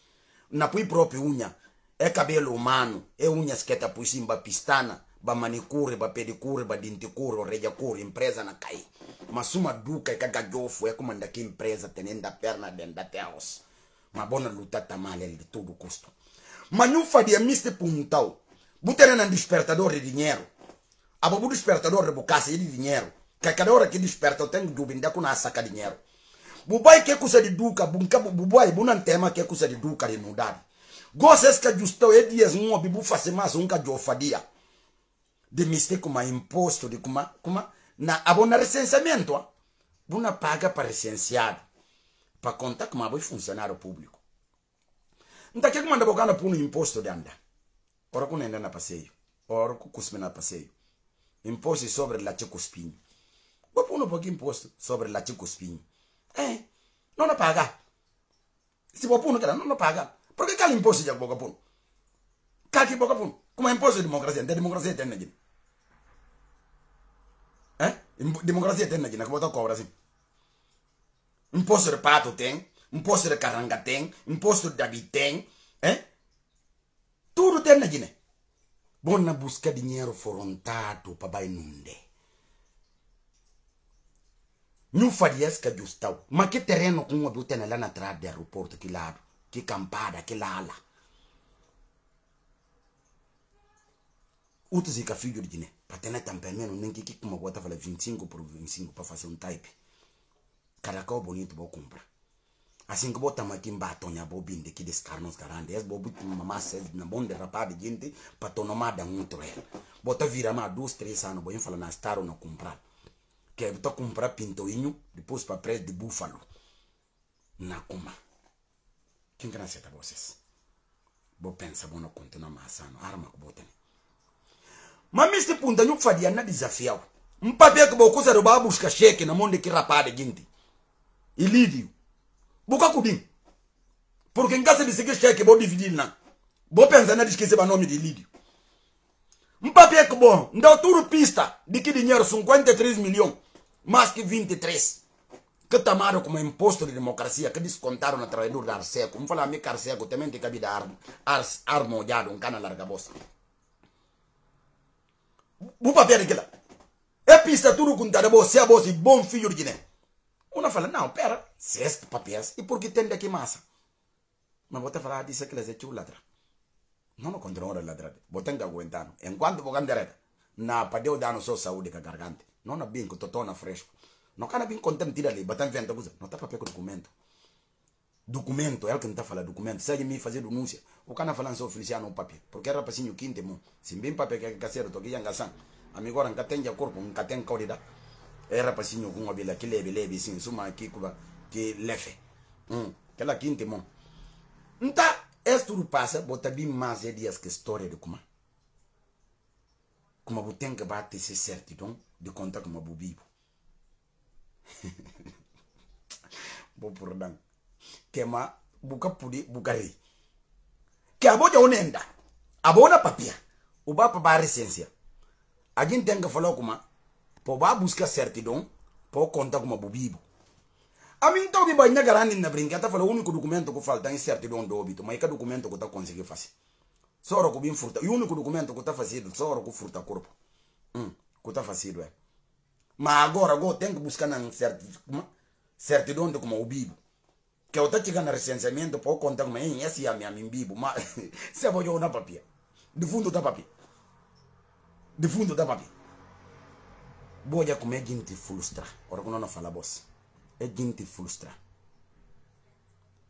na pui próprio unha. É cabelo humano, é unhas que tá por cima, pistana, ba manicure, ba pedicure, ba denticure, orelhacure, empresa na cai. Mas uma duca é cagajofo, é como andar que empresa tenendo a perna dentro da terra. Mas bona luta tá mal, ele de todo custo. Mas não faria miste puntal. Botar na despertador de dinheiro. A babu despertador de bocaça de dinheiro. Que cada hora que desperta eu tenho dúvida que não saca dinheiro. Bubai que é coisa de duca, bubai, bunan tema que é coisa de duca de nudade. Gosses que ajustou e dias um abibu fazer mais um que jofadia de mistério como imposto de como na abona recenseamento a buna paga para recenseado para contar como a boi funcionário público então que manda bocana por um imposto de anda ora com anda na passeio ora com cusme na passeio imposto sobre lá chico espinho vou pôr um pouquinho imposto sobre lá chico espinho não paga se vou pôr não paga. Porque que é o imposto de Bocapun? Que é Bocapun? Como é imposto de democracia? Tem democracia tem na gente. Democracia tem na gente. Como é que cobra assim? Imposto de pato tem. Imposto de caranga tem. Imposto de David tem. Tudo tem na gente. Bona busca dinheiro forontado para bainunde. Não faria isso que ajustou. Mas que terreno com o tem lá na trás do aeroporto que lado? Que campada, que lala. Outros e filho de Guiné. Para ter também menos, nem que como eu estava 25 por 25 para fazer type. Cada qual bonito vou comprar. Assim que botamos aqui em batonha, vou vir daqui descarnos garantes. Esse vou botar uma massa na bom derrapada de gente para tomar da outro ela. Bota virar mais 2, 3 anos, vou falar na estar ou não comprar. Que eu estou comprar pintoinho, depois para preço de búfalo. Na coma. Tem graça para vocês. Vou pensar, vou não continuar amassando. Arma que vou ter. Mas neste ponto, eu faria nada desafiado. Um papel que vou coisa do buscar cheque na mão de que rapaz de gente. E livre. Vou cacubim. Porque em casa de seguir cheque, vou dividir lá. Vou pensar nada de esquecer o nome de Lídio. Um papel que bom, dá tudo pista de que dinheiro 53 milhões, mais que 23. Que tomaram como imposto de democracia, que descontaram na traidor da Arseco. Vamos falar, amigo Arseco, também tem cabida arma olhada, um cana larga-bossa. O papel aqui lá. É pista tudo com a bolsa, e bom filho de Guiné. Uma fala, não, pera, sexto papel, e por que tem daqui massa? Mas vou te falar, disse que eles é tio ladra. Non ho controllo la drada, botenga guentano. E quando vogam drada, na padeu dano so saúde ca garganta. Non ho bin con totona fresco. Non cana bin contenti da lì, botan vento cosa. Non ta papel con documento. Documento, é o que não tá falando documento. Se ele me fazer denúncia, o cana falando só Feliciano um papel. Porque era rapazinho quinte mo. Se bem papel que é caseiro, toque yanga san. Amigo ora encatenja corpo, encaten corida. Era rapazinho com abela que leve sim, suma que cuba que lefe. Que la quinte mo. Não tá. Esto passa, bota bem mais dias que história de como. Como eu tenho que bater essa certidão de contar como eu vivo. Bom perdão. Tema, buca pudi, buca rei. Que a boa já onenda, a boa na papia, o baba para recência. A gente tem que falar como, para buscar certidão, para contar como eu vivo. A mim então me banha garante na brincadeira, tá falando o único documento que falta é certidão do óbito, mas que documento que tá conseguindo fazer? Só o que bem furta, e o único documento que tá fazendo, só o que furta corpo, que tá fazendo é. Mas agora tem que buscar na certidão de como o bibo, que eu tá chegando no recenseamento para contar como é esse é a minha bibo, mas se eu vou jogar na papel, de fundo da papel, de fundo da papel, vou já comer gente frustra, ora que não fala boss. É gente frustra.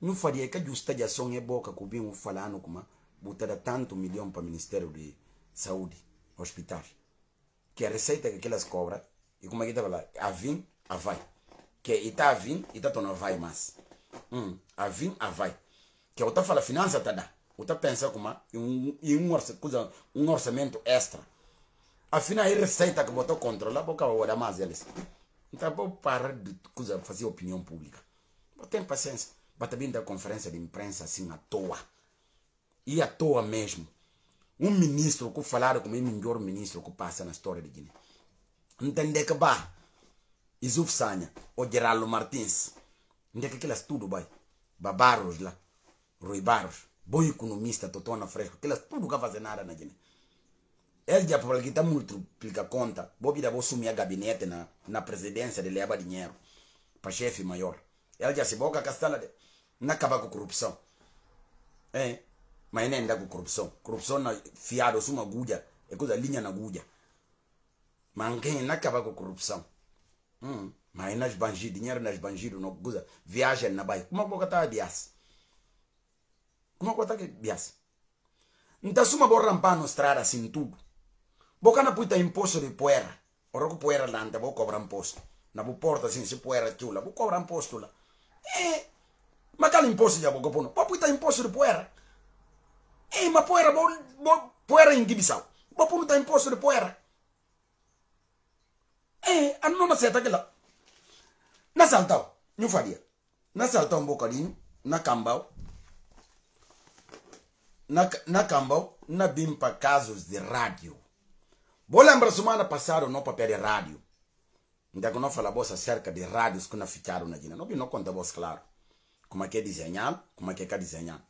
Não faria que a justificação é boa que eu venho falando como botar tanto milhão para o Ministério de Saúde, hospital. Que a receita que aquelas cobram, e como é que está falando? A vim, a vai. Que está a vim, está a não vai mais. A vim, a vai. Que eu estou falando, a finança está dá. Eu estou pensando como um orçamento extra. Afinal, a receita que eu estou controlando, porque eu vou dar mais eles. Então, vou parar de fazer opinião pública. Vou ter paciência. Vou também dar conferência de imprensa assim à toa. E à toa mesmo. Um ministro que falaram como é o melhor ministro que passa na história de Guiné. Entender que bah, Isuf Sanya, ou Geraldo Martins. Entender que aquelas tudo vai. Babaros lá. Rui Barros. Bom economista, Totona Fresco. Aquelas tudo que fazem nada na Guiné. Ele já falou que está multiplica a conta. Vou vir assumir a gabinete na presidência de levar dinheiro para chefe maior. Ele já se boca castela não acaba com corrupção. É, mas nem dá com corrupção. Corrupção na fiado, suma agulha, é coisa linha na agulha. Mas quem não acaba com corrupção? Mas nas bandidos, dinheiro nas bandidos, não coisa, viagem na baia. Como é que eu estou a bias? Como é que eu estou a bias? Então, suma vou rampar na estrada assim tudo. Boca na puta imposto de poeira. Ora que poeira lá, então vou cobrar imposto. Na porta assim, se poeira chula, vou cobrar imposto lá. Mas aquele imposto já vou cobrar. Vou puta imposto de poeira. Mas poeira, poeira em Guinea-Bissau. Vou puta imposto de poeira. A não aceita que lá. Na saltão, não faria. Na saltão um bocadinho, na cambau. Na cambau, na bim para casos de rádio. Vou lembrar semana passada no papel de rádio. Então, quando eu falo a voz acerca de rádios que não ficaram na Guiné, não conta a voz, claro. Como é que é desenhado, como é que é desenhado.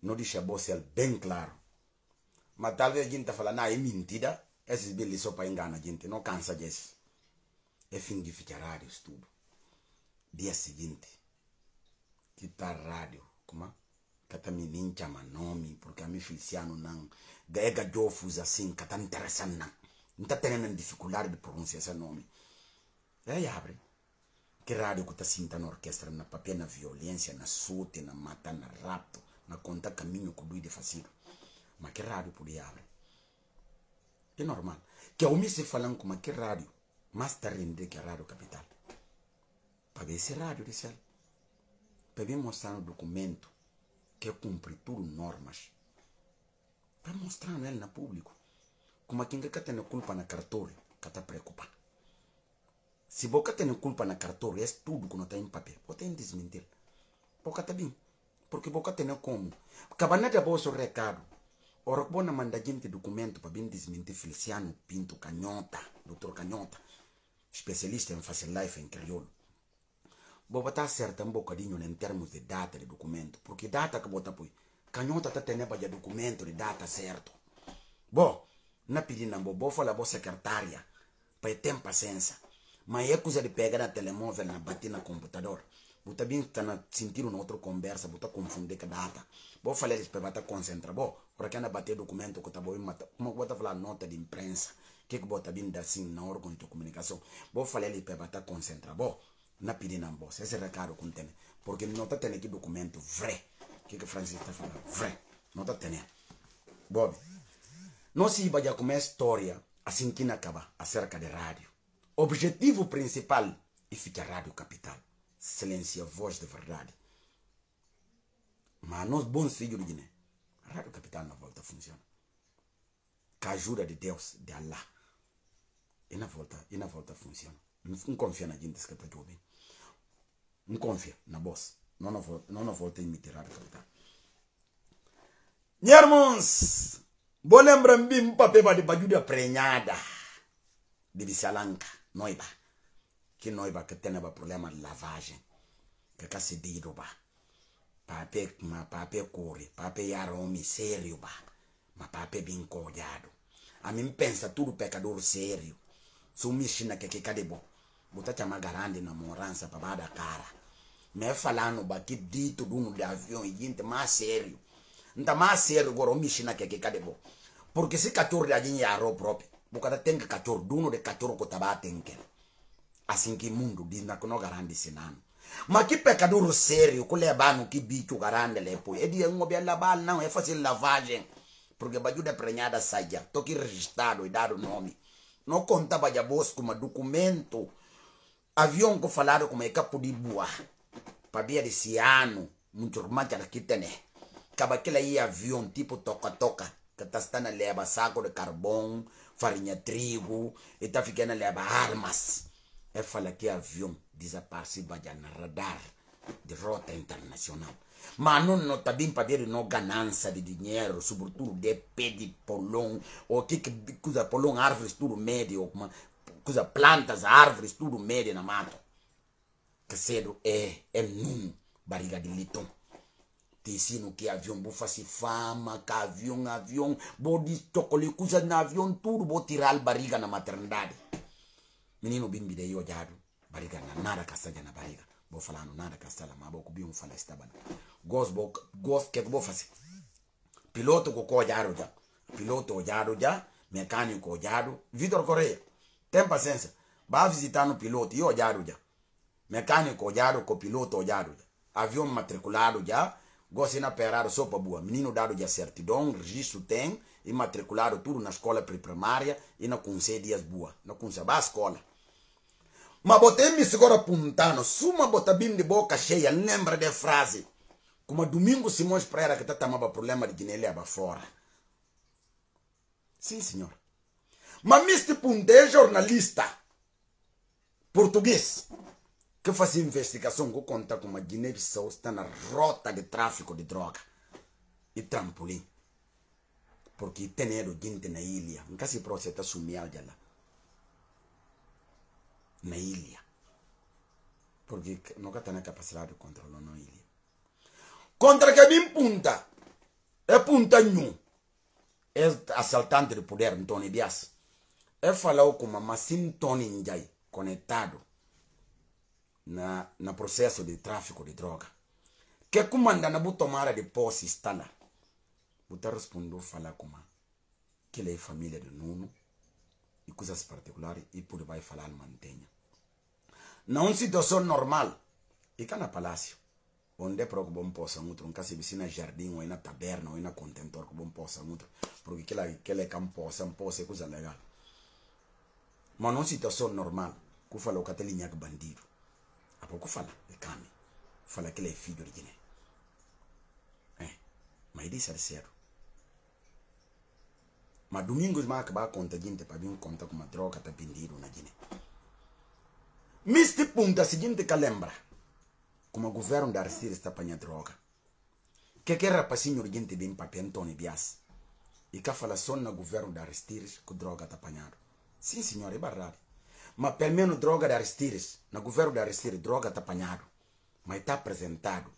Não deixa a voz bem claro. Mas talvez a gente fala, não, é mentira. Esses bilhos só para enganar a gente, não cansa disso. É fim de ficar rádios tudo. Dia seguinte, que tá rádio, como é? Kata menino chama nome, porque a mim Feliciano não. Gaega jofus assim, kata interessante não. Não está tendo dificuldade de pronunciar esse nome. Aí abre. Que rádio que está sentindo na orquestra, na papel, na violência, na sote, na mata, na rapto, na conta caminho que doide facinho. Mas que rádio podia abrir? É normal. Que eu me se falando como que rádio, mas está rende que a rádio capital. Para ver esse rádio, disse ela. Para ver mostrar o documento. que é cumprir tudo normas, para mostrar a ele na público como quem que tem culpa na cartório, que está preocupado. Se você tem culpa na cartório, é tudo que não está em papel, você tem que desmentir. Porque está bem, porque você tem como. Cabana de abuso recado, ora que você manda gente documento para bem desmentir Feliciano Pinto Canhota, Dr. Canhota, especialista em Facil Life em Crioulo. Você está certo um bocadinho em termos de data de documento, porque data que você põe, Canhota está tendo para documento de data certo. Bom, na pedida, você fala para a secretária, para ter paciência. Ma é coisa de pegar na telemóvel, na bater no computador. Você bem que na sentir uma outra conversa, você confunde com a data. Vou falar isso para você concentrar. Para que na bater documento, que tá bom, como você falar nota de imprensa, que você bem dar sim na órgão de comunicação. Vou falar isso para você concentrar. Na pedida não você esse recado que tem, porque não está tendo aqui documento vrai. Que Francisco está falando vrai, não está tendo. Bob, não se vai já começar a história assim que não acaba acerca de rádio. Objetivo principal é ficar rádio capital. Silêncio, voz de verdade. Mas nós bons filhos de Guiné, a rádio capital na volta funciona. Com a ajuda de Deus, de Allah. E na volta funciona. Não confia na gente que está jovem. Não confia na voz. Não na volta imitar a rádio capital. Minha irmãos, vou lembrar um papel de bajuda prenhada. De Bissalanca. Noiba, que noiba que tem problema de lavagem, que está cedido, papel corre, papel arome sério, mas papel bem cordiado. A mim pensa tudo pecador sério, sou mexina que cadê bom, botar chama garante na morança para da cara, me falando que dito de um de avião e gente mais sério, não mais sério agora mexina que cadê bom, porque se cachorro de alguém é arroz próprio. Porque tem que cachorro, dono de cachorro que estava atendendo. Assim que o mundo diz que não garante esse nome. Mas que pecador sério, que levando que bicho garante depois. Ele não vai lavar, não, é fácil lavagem. Porque a bajuda prenhada sai já. Estou aqui registrado e dado o nome. Não contava já bolsa como documento. Avião que falaram como é capo de boa. Para ver esse ano, muito romântico aqui tem. Acaba aquele avião tipo toca-toca. Que está na leva saco de carvão, farinha trigo, e está ficando leva armas. É falar que avião desaparece já no radar de rota internacional. Mas não está bem para ver não ganância de dinheiro, sobretudo de pé de polão, ou que coisa polão, árvores tudo médio, ou coisa plantas, árvores tudo médio na mata. Que cedo é num barriga de litão. Te ensino que avião, vou fazer fama, que avião, vou deschocolher coisas no avião, tudo, vou tirar a barriga na maternidade. Menino bimbi de ojado, barriga na nada castanha na barriga. Vou falar no nada castanha, mas vou cobrir falar esta banda. Gosto que vou fazer. Piloto que ojado já, piloto ojado já, mecânico ojado, Vitor Correia, tem paciência, vai visitar no piloto e ojado já. Mecânico ojado, copiloto ojado já, avião matriculado já, gosto na perrar sopa boa. Menino dado de certidão, registro tem, e matriculado tudo na escola primária e na conselho dias boa. Na conselho da escola. Mas botei-me agora apontando, suma botabim de boca cheia, lembra da frase. Como Domingo Simões Pereira que está tomando problema de Guiné-Bissau fora. Sim, senhor. Mas este ponte é jornalista português. Que faz investigação que conta como a Guiné-Bissau está na rota de tráfico de droga e trampolim. Porque tem gente na ilha. Nunca se processa está sumiado lá. Na ilha. Porque nunca tem a capacidade de controlar na ilha. Contra que bem punta. É punta nenhum. É assaltante de poder, Antônio Dias. É falar como a Massintoni conectado. Na processo de tráfico de droga. Que comanda na tomada de posse está lá. Você respondeu falar como que ele é família de Nuno e coisas particulares e por vai falar mantenha. Não situação normal. E cá na palácio, onde é para que bom possa outro, nunca se vici na jardim ou na taberna ou na contentor que bom possa outro, porque aquele campo possa é coisa legal. Mas não situação normal. Que falou que ele é bandido. A pouco fala, ele came. Fala que ele é filho de Guiné. mas ele cerceiro. Mas domingos vai acabar contadinho para vir contar com uma droga está vendido na Guiné. Neste ponto, a seguinte que lembra, como o governo da Arcíris está apanhando droga, que rapazinho urgente vem para Antônio Bias e que fala só no governo da Arcíris que droga está apanhando. Sim, senhor, é verdade. Mas pelo menos droga da Arcíris, no governo da Arcíris, droga está apanhado, mas está apresentado.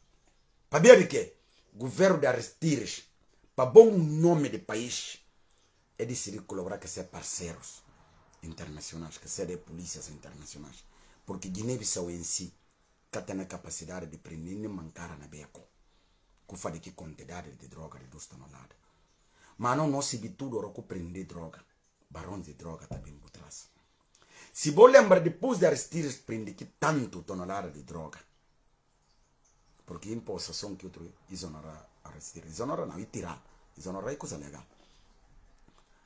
Para ver que o governo da Arcíris, para bom nome do país, é de se colaborar que ser parceiros internacionais, que ser de polícias internacionais. Porque Guiné-Bissau em si, que tem a capacidade de prender nem mancar na beco, que faz que quantidade de droga reduz no lado. Mas não se de tudo o que prende droga, barões de droga também por trás. Se vou lembrar depois de Arcíris prende que tanto tonelada de droga, porque a imposição que outro exonora Arcíris, exonora não, e tirar, exonora é coisa legal.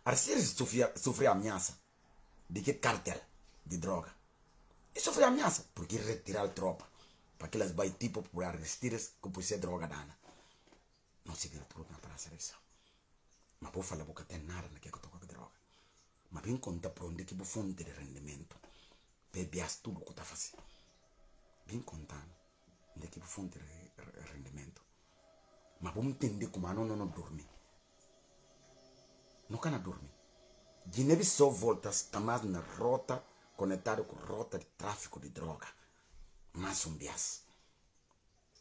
Arcíris sofre ameaça de que cartel de droga, e sofre ameaça porque retirar a tropa, para que elas vai tipo por Arcíris que pode ser droga dana. Não se vira tudo na praça de São, mas vou falar porque tem nada naquele que toca de droga. Ma ben conta per onde tipo fonte di rendimento per bias tudo que tá fazendo ben contando onde tipo fonte di rendimento ma vamos entender como não dorme não cana dorme Guiné-Bissau volta estamos na rota conectado com rota de tráfico de droga mas bias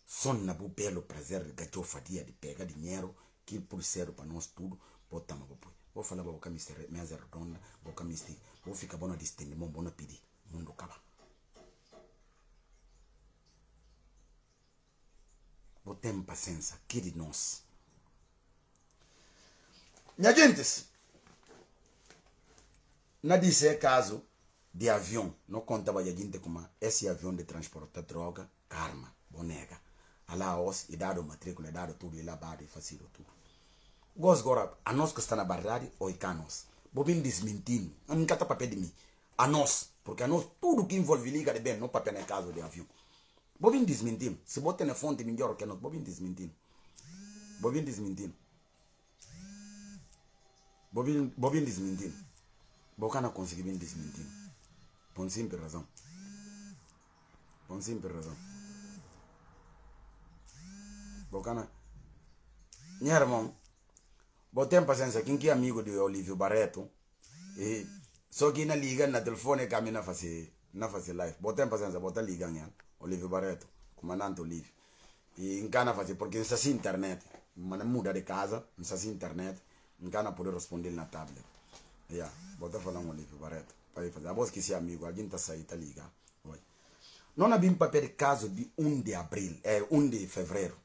son na bu belo prazer de gato fadia de pegar dinheiro que por ser para nós tudo botamos para vou falar para boca mistério, mesa redonda, boca mistério, vou ficar bom a distender, bom a pedir, mundo acaba. Vou ter paciência, que de nós. Minha gente, não disse é caso de avião, não contava a gente como esse avião de transportar droga, karma, bonega, alá os, e dado matrícula, e dado tudo, e lavado, e facilito tudo. Agora, a nós que está na verdade, ou a nós. Vou bem desmentindo. Não me cata papel de mim. A nós. Porque a nós, tudo que envolve liga de bem, não papel na casa de avião. Vou bem desmentindo. Se botar na fonte, melhor que nós. Vou bem desmentindo. Vou bem desmentindo. Vou bem desmentindo. Vou cá não conseguir bem desmentindo. Por simples razão. Por simples razão. Vou cá não. Minha irmã. Bom, tem paciência, quem é amigo de Olívio Barreto, e só que na liga, na telefone, caminha na fazer live. Bom, tem paciência, bota liga, né? Olívio Barreto, comandante Olívio. E em cana fazer, porque não está sem internet. Mas não muda de casa, não está sem internet, em cana poder responder na tablet. Yeah, bota falar com Olívio Barreto. Para fazer, a voz que se é amigo, alguém está saindo, está ligado. Não há bem papel de caso de 1 de abril, 1 de fevereiro.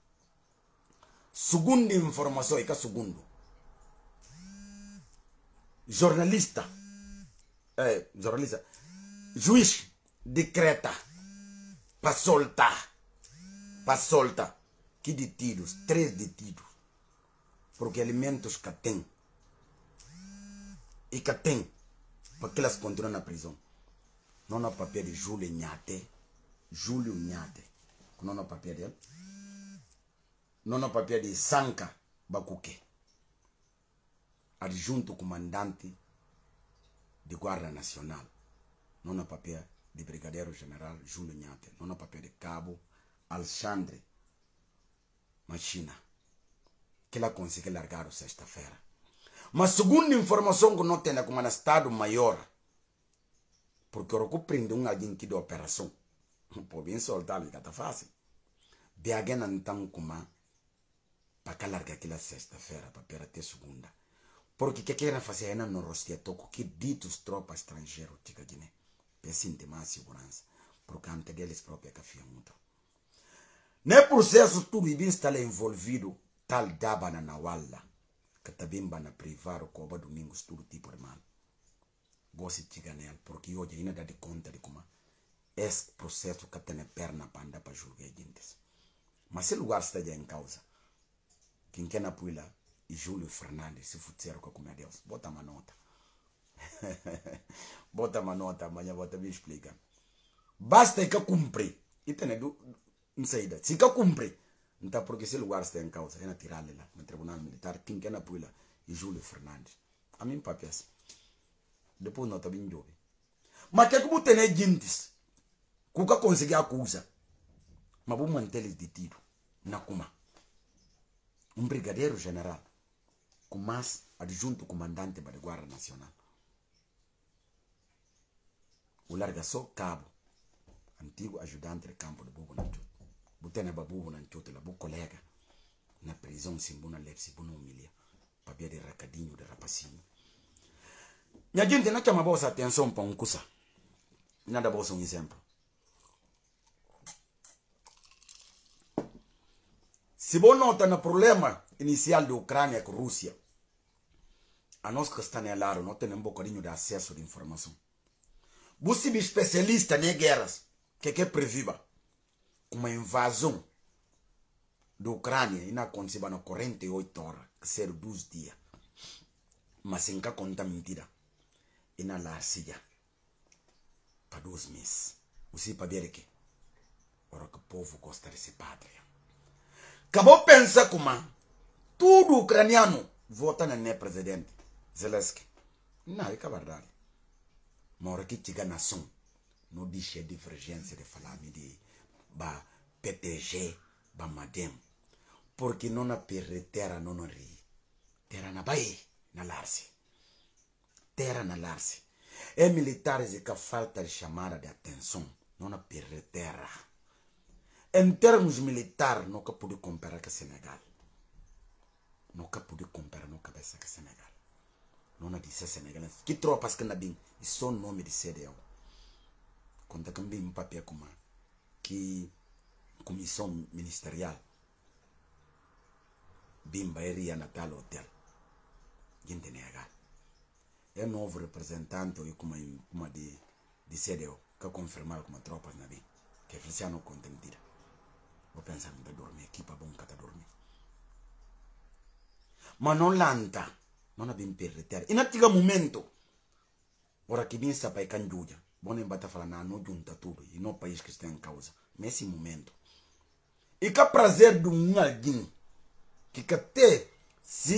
Segunda informação, é que é segundo. Jornalista, juiz decreta para soltar, que detidos, 3 detidos, porque alimentos que tem, e que tem, para que elas continuem na prisão. Não há papel de Júlio Nhate, não há papel dele, não há papel de Sanka Bakuke. Adjunto comandante de guarda nacional, não há papel de brigadeiro general Júlio Nhate, não há papel de cabo Alexandre Machina, que ela conseguiu largar sexta-feira. Mas segundo informação que não tem é como no estado maior, porque eu prendo alguém que dá operação, não pode bem soltar, não está fácil. De alguém não tem como para largar aquela sexta-feira, para ter segunda. Porque que querem fazer não rostia toco que ditos tropas estrangeiros de Guiné pensem ter mais segurança porque antes deles próprios que fiam muito. No processo tudo e bem está envolvido tal daba na nawala que também vai na privar o coba domingos tudo tipo de mal. Gosto de ganhar porque hoje ainda dá de conta de como esse processo que tem perna para andar para julgar gente. Mas se lugar está já em causa quem quer apoiar e Júlio Fernandes, se futeram com a Deus. Bota uma nota. Bota uma nota, amanhã vou também explicar. Basta que cumpre. E tem não saída. Se que cumpre, Então, porque esse lugar está em causa, é na tirá-la lá, no Tribunal Militar, quem quer na Puila e Júlio Fernandes. A mim, papias. Depois não está bem jovem. Mas que é como tem gente que nunca conseguiu a coisa, mas vou manter ele detido na Cuma. Brigadeiro general, com mais adjunto comandante da Guarda Nacional. O larga só cabo, antigo ajudante de campo de Bobo Nanchot. Botene Babu Nanchot, la boa colega, na prisão sem boa lepse, boa humilha, papia de racadinho, de rapacinho. Minha gente não chama a vossa atenção para coisa. Nada vossa exemplo. Se você nota no problema inicial da Ucrânia com a Rússia, a nós que estamos lá não temos um bocadinho de acesso de informação. Você é especialista em guerras, que é previva como a invasão da Ucrânia e não aconteceu na 48 horas, que serão 12 dias. Mas sem que conta mentira, e não larga para 2 meses. Você pode ver que ora que o povo gosta desse pátria. Acabou pensar como tudo ucraniano vota no presidente Zelensky. Não, é verdade. Mas agora que chega a nação, não deixa divergência de falar de PTG, de Madem. Porque não perde terra, não ri. Terra na Bahia, na Larse. Terra na Larse. É militares que falta de chamada de atenção. Não perde terra. Em termos militares, nunca pude comparar com o Senegal. Nunca pude comparar com a cabeça com o Senegal. Não disse Senegal. Que tropas que não tem? Isso é o nome de CDL. Quando eu vi um papel como que comissão ministerial Bimba iria natal hotel em Senegal. É novo representante como de CDL que confirmar como tropas na bem. Que a Cristiano não conta mentira. Vou pensar que vai dormir aqui para bom cata dormir. Ma non l'anta, non abbiamo perduto. In attiga momento, ora che viene a paicare giudia, buona imbatta fala na no giunta tudo, e no país que está em causa. Nesse momento, e que prazer de alguém que até se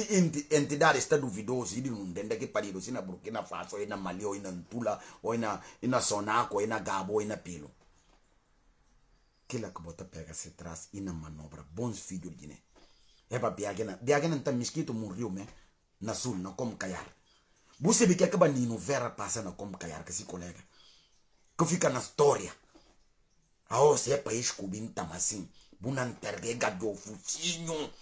entidade está duvidosa, ele não entende que parido, se na Burkina Faso, ou na Mali, ou na Antula, ou na Sonaco, ou na Gabo, ou na Pilo. Aquela que bota pega se traz e na manobra bons filhos de né é para biagena então mesquito morreu me na sul não como caiar você vê que acaba nino vera passa não como caiar que esse colega que fica na história a os é país cubinta assim bunan perguega do fucinho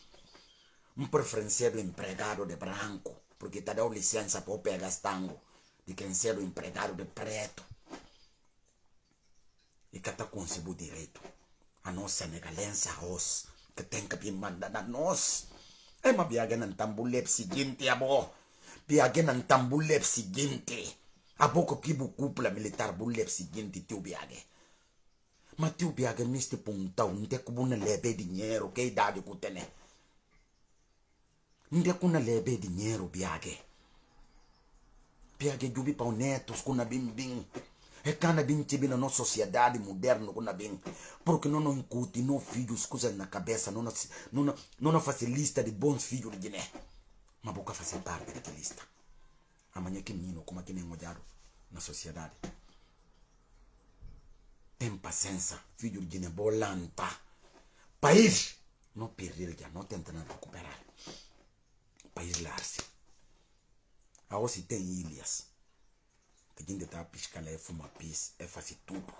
preferenciado empregado de branco porque tá dando licença para pegar tango de quem ser o empregado de preto e que tá concebeu direito a nossa senegalense os que tem que vir mandar a nós. É uma viagem na tambulep seguinte, amor. Viagem na tambulep seguinte. A pouco que o cúpula militar bulep seguinte, teu viagem. Mas teu viagem neste ponto, não tem como não levar dinheiro, que idade que tem. Não tem como não levar dinheiro, viagem. Viagem de para os netos, que não bem. É cada bem que na nossa sociedade moderna, porque não incute, não filhos, coisas na cabeça, não faz lista de bons filhos de Guiné. Mas boca faz parte daquela lista. Amanhã que menino, como aquele olhado na sociedade. Tem paciência, filho de Guiné, bolanta. País, não perder já, não tenta nada recuperar. País larse. Agora se tem ilhas. A gente está a piscar lá, é fumar pis, é fazer tudo,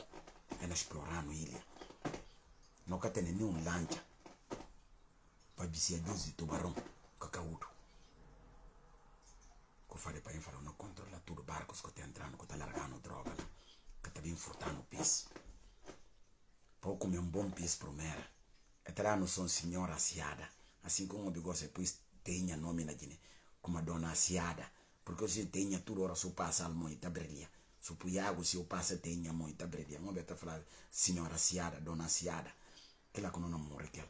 é não explorar na ilha. Nunca tem nenhum lancha. Vai biciar 12 tubarão, cacaúdo. Que eu falei para ele, não controla tudo, barcos que estão entrando, que estão largando droga, que estão bem furtando pis. Para comer um bom pis primeiro, é ter a noção senhora aciada. Assim como o bigode depois tem nome na Guiné, como a dona aciada. Porque se tem tudo ora se passa al moita brilha. Se puiago se passa tem a moita brilha. Não vai falar senhora Ciada, dona Ciada. Que lá que não morre aquela.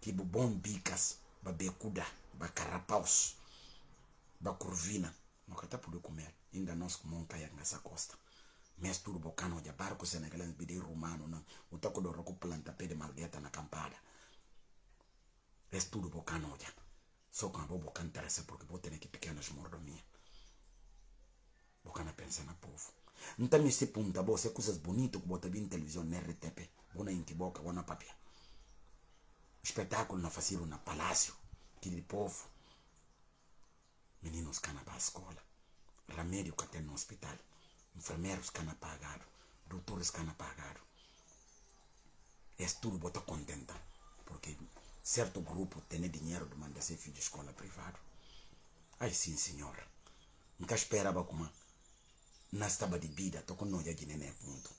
Que bom bicas, babecuda, bacarapaus, bacurvina. Não que tá por comer. Ainda nós que montaia nessa costa. Mas tudo bocano de barco senegalense, bide romano, não. O taco do roco planta pé de malgueta na campada. es tudo boca noja. Só que não vou cantar essa porque vou ter que pequenas mordomia. Boca na pensa na povo. Não tem esse ponto, você coisas bonitas que bota bem televisão na RTP. Boa em que boca, boa na papia. Espetáculo na faceiro na palácio. Que de povo. Meninos cana para a escola. Remédio que até no hospital. Enfermeiros cana pagado. Doutores cana pagado. É tudo bota contenta. Porque certo grupo tem dinheiro de mandar seu filho de escola privada. Ai sim, senhor. Nunca esperava como não estava de vida. Estou com noia de neném, ponto.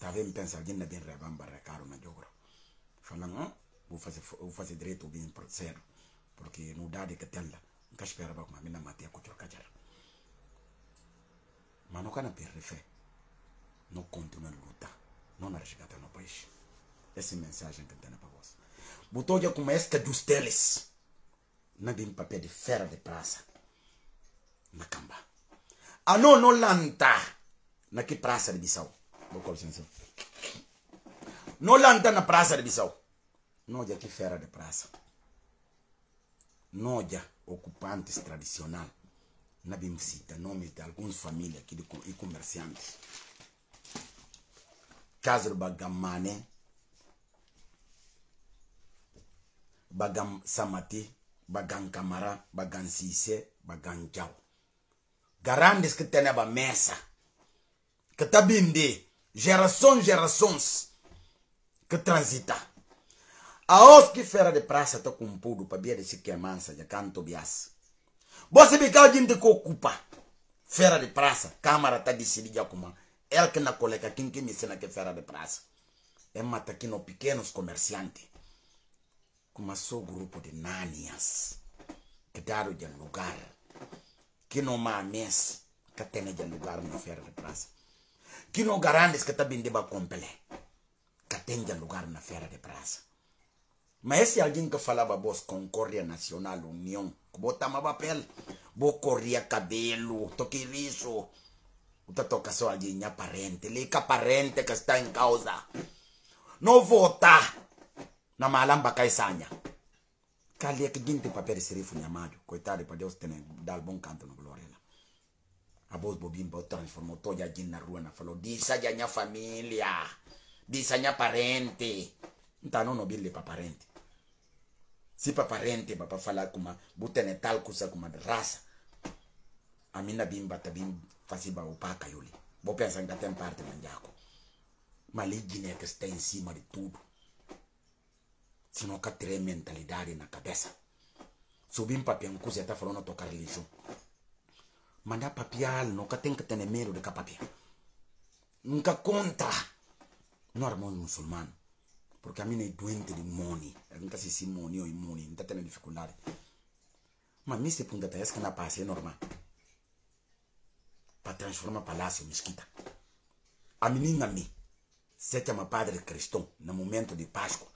Talvez me pense alguém na bem rebambar a caro na jogra. Falando, vou fazer direito bem processo. Porque no dado que tem lá, nunca esperava como a minha matia com trocajar. Mas não cana perder fé. Não continua a lutar. Não é chegada no país. Essa mensagem que eu tenho para vocês. Botou já como esta dos teles. Não tem papel de ferro de praça. Na camba. A não, não lanta. Na que praça de Bissau? Vou colocar isso. Não lanta na praça de Bissau. Não já que ferro de praça. Não já ocupantes tradicional. Não tem cita nomes de algumas famílias aqui e comerciantes. Caso do Bagamane. Bagam Samati, Bagam Camara, Bagam Sise, Bagam Jau. Garandes que tem a mesa. Que está binde. Gerações. Que transita. A os que fera de praça está com pudo para ver se que é mansa, já canto bias. Você fica o gente que ocupa. Fera de praça, Câmara está decidida como ela que na colega, quem que me ensina que é fera de praça. É mata aqui no pequenos comerciantes. Começou o grupo de nanias que deram de lugar, que não mames que tem de lugar na feira de praça, que não garantes que está bem de compelé, que tem de lugar na feira de praça. Mas esse alguém que falava vos Concórdia Nacional União, que botava papel, vou corria cabelo, toque riso, outra toca só alguém aparente, leica parente que está em causa, não votar. Na malamba caisanya. Cali é que gente papel serifo minha mãe. Coitado para Deus tem dar bom canto na glória. A voz bobimba transformou toda a gente na rua na falou. Disse a minha família. Disse a minha parente. Então não nobile para parente. Se para parente para falar como botene tal coisa como raça. A minha bimba também fazia o paca yuli. Vou pensar que tem parte manjaco. Maligna que está em cima de tudo. Se não há três mentalidades na cabeça. Subim papel, você está falando de tocar religião. Mandar papel, nunca tem que ter medo de papel. Nunca contra. Não é irmão muçulmano. Porque a minha é doente de money. A gente se si money ou imune, não está tendo dificuldade. Mas nesse ponto até esse que não passa é normal. Para transformar palácio em mesquita. A menina me, se chama Padre Cristão, no momento de Páscoa.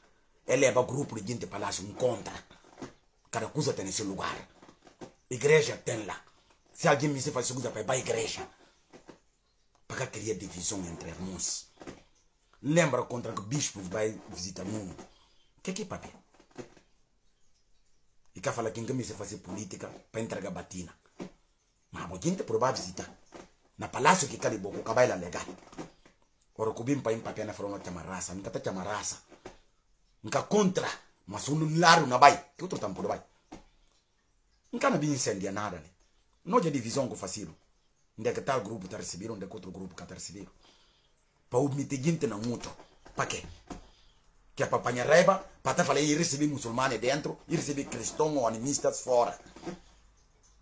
Eleva o grupo de gente para lá, um contra. Cada coisa tem esse lugar. Igreja tem lá. Se alguém me faz coisa para ir para a igreja. Para criar divisão entre irmãos. Lembra contra que o bispo vai visitar mundo. O que é papel? E cá fala quem me faz política para entregar batina. Mas a gente vai visitar. Na palácio que cada boca vai lá legal. Ora, o que vem para ir papel na forma de chamar raça. Nunca está chamar raça. Nunca contra, mas um laro na bai. Que outro tampo bai. Nunca não vi incendiar nada. Né? Não há divisão que faço. Onde é que tal grupo está recebendo, onde é que outro grupo está recebendo. Para o mitigante não muito. Para quê? Que é para apanhar raiva, para falar e receber muçulmanos dentro, e receber cristãos ou animistas fora.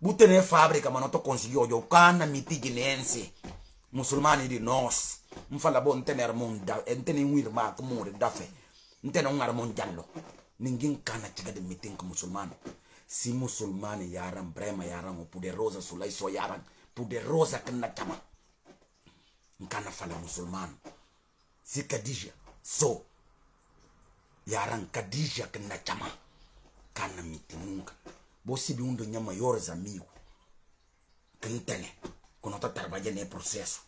Bote na fábrica, mas não estou conseguindo. O cana mitiginense. Muçulmanos de nós. Não fala bom, não tem nenhum irmão que morre da fé. Não tem um armondiano. Ninguém cana chega de meeting com muçulmano. Se muçulmano yaram, brema yaram, ou poderosa sulai só yaram, poderosa que na chama. Não cana fala muçulmano. Se Kadija, só yaram Kadija que na chama. Cana meeting nunca. Você é um dos meus maiores amigos. Que ele tem, quando está trabalhando no processo.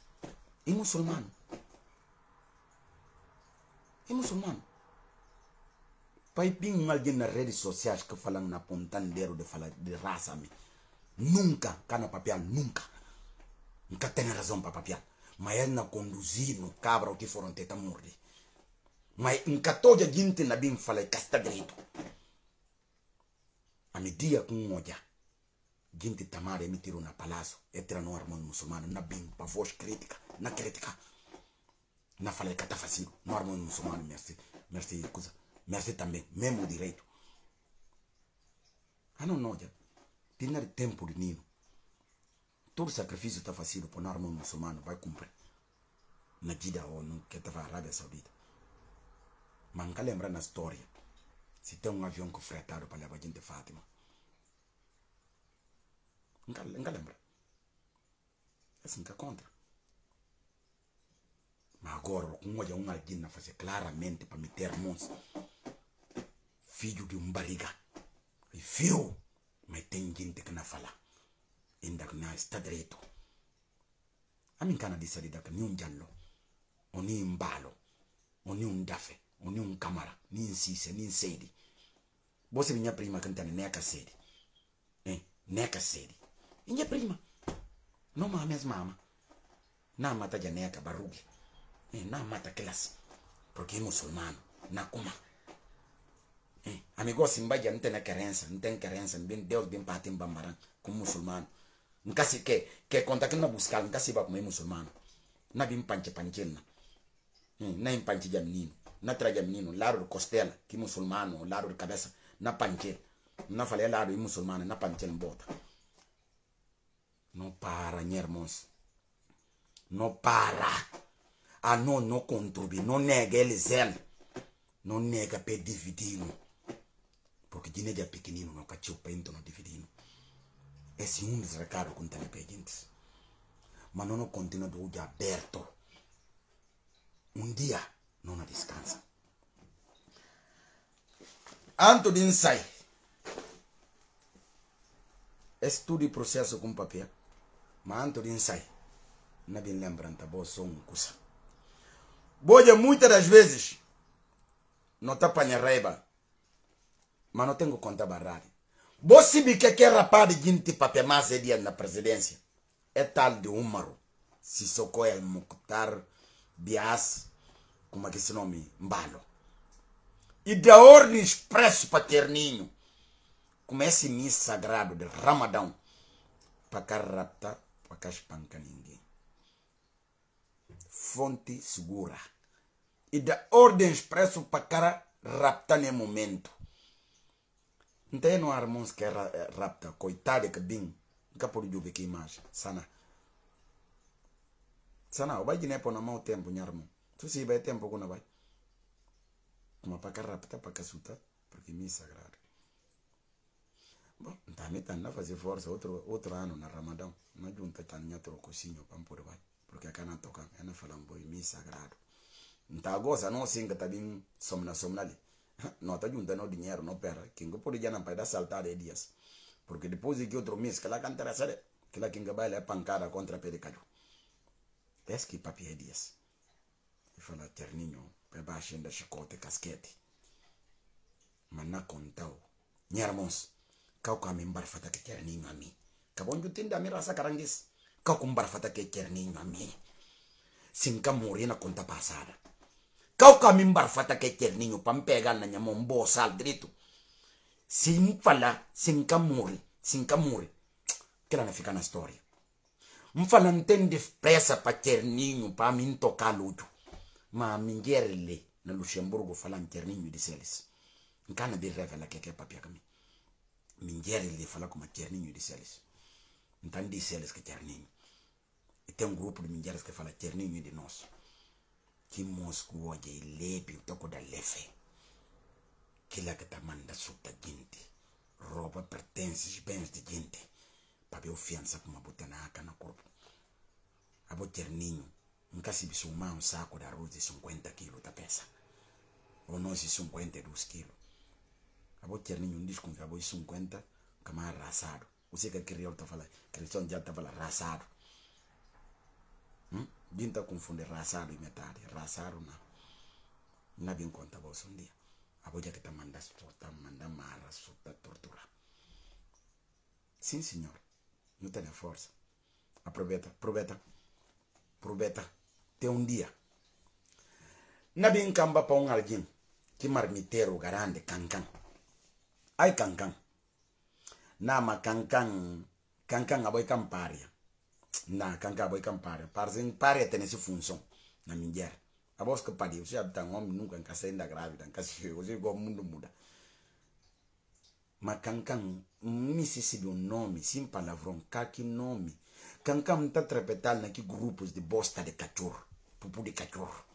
E muçulmano. E muçulmano. Pai bing mal na rede social que falam na pontandero de falar de raça me. Nunca cana papial, nunca. Nunca tem razão para papial. Mas é na conduzir no cabra o que foram tentar morrer. Mas nunca toda gente na bim fala e casta direito. A medida com moja. Gente tamara me tirou na palazzo. E tira no armão muçulmano. Na bim para voz crítica. Na crítica. Na fala e cata fácil. No armão muçulmano. Merci. Merci. Coisa. Merci também. Mesmo direito. Ah não, não, já. Tirar tempo de ninho. Todo sacrifício está fácil para o armão muçulmano. Vai cumprir. Na Gida ou no que estava a Arábia Saudita. Mas nunca lembra na história. Se tem um avião que fretado para levar gente Fátima. Nunca lembra. É assim que é contra. Mas agora, como é uma guina fazer claramente para meter mãos. Filho de um barriga. E fio. Mas tem gente que não fala. Ainda que não está direito. A minha cana de salida que nem um jalo. Ou nem um balo. Ou nem um dafe. Ou nem um camara. Nem cisse, nem sede. Você minha prima que não tem nem a sede. Nem a sede. Minha prima. Não mames mama. Não mata já nem a barruga. Não mata aquelas. Porque é muçulmano. Não coma. Amigo Simbaja não tem querença, não tem querença, bem Deus bem parte em Bambaran, como muçulmano. Nunca se quer contar que não buscar, nunca se vai comer muçulmano. Não bem panche-panchena, não em panche de menino, não traga menino, lado de costela, que muçulmano, lado de cabeça, na panche, não falei lado de muçulmano, na panche em bota. Não para, irmãos, não para, a não contribui, não nega eles, não nega para dividir. Porque dinheiro é pequenino, não cachorro para então não dividindo. Esse recado que tem para gente. Mas não continua do olho aberto. Dia não descansa. Antes de sair, estude o processo com papel. Mas antes de sair, não me lembro que eu sou uma coisa. Boa, muitas das vezes, não está para a raiva. Ma non tengo conta barrari. Bossi biche che rapaz di gente papemase dia na presidenza. E tal di Umaro. Si soko el Mukhtar Bias. Come che si nomi? Mbalo. E da ordine espresso paterninho. Come esse mês sagrado de Ramadão. Para cá rapta, para cá espanca ninguém. Fonte segura. E da ordine espresso para cá rapta nel momento. Então eu não armons que rapta, coitado que bem, nunca pode jogar que imagem, sana. Sana, o bai de nepo não mau tempo, minha irmã. Tu se vai tempo quando vai. Mas para cá rapta, para cá suta, porque me é sagrado. Bom, também tá na fazer força, outro ano na Ramadão, na junta tá na trococinho, pam por vai, porque a cana toca, ela fala boi, me é sagrado. Então agora não singa tá bem somna ali. No, ti aiutano dinero, no per, che non puoi già non puoi da saltare i dias, perché dopo che altro mese che la cantera sale, che la kinga baila è pancata contro per il caglio. Eschi papi e dias. E fa la ternino, per baixare da chicote caschetti. Ma non contavo. Niermons, cauca mi imbarfata che ternino a me. Cabon giutinda mi rasa caranghis, cauca imbarfata che ternino a me. Sinca morena conta passada. Cauca mi imbarfata que terninho para me pegar na minha mão bolsa al drito. Sem falar, sem camure. Que não fica na história. Me fala não tem depressa para terninho para me tocar luto. Mas me guerre na Luxemburgo falam terninho de celes. Não cana de revela que é papia que me guerre fala como terninho de celes. Então de celes que terninho. E tem grupo de mingueiras que fala terninho de nós. Che Mosco oggi è lepi, tocco da lefe. Che la che ti manda sotto gente. Roba pertenze, bens di gente. Papi ho fianza come buttana a cana corpo. A botternino, in caso di somma un sacco da rose 50 kg da pesa. O non si 52 kg. A botternino un disco che a voi 50 come ha rasato. O se che riolta fa la, che sono già fa la rasato. Vinta confonde raçado e metade. Raçado não. Não bem conta bolsa um dia. Aboja che ti manda sforza, manda marra, sotto tortura. Sì, signore, non te ne forza. Proveta, te un dia. Nabin camba pa un algim, che marmitero grande cancan. Ai cancan. Nama cancan, cancan aboy camparia. Na cancan aboy camparia. Paria te ne si funzion, na mingiera. A bosca pari, você abita um homem nunca encasei ainda grávida, encasei, você igual o mundo muda. Mas cancan, Mississippi um nome, sem palavrão, que nome. Cancan está trepetal naquele grupos de bosta de cachorro, pupu de cachorro.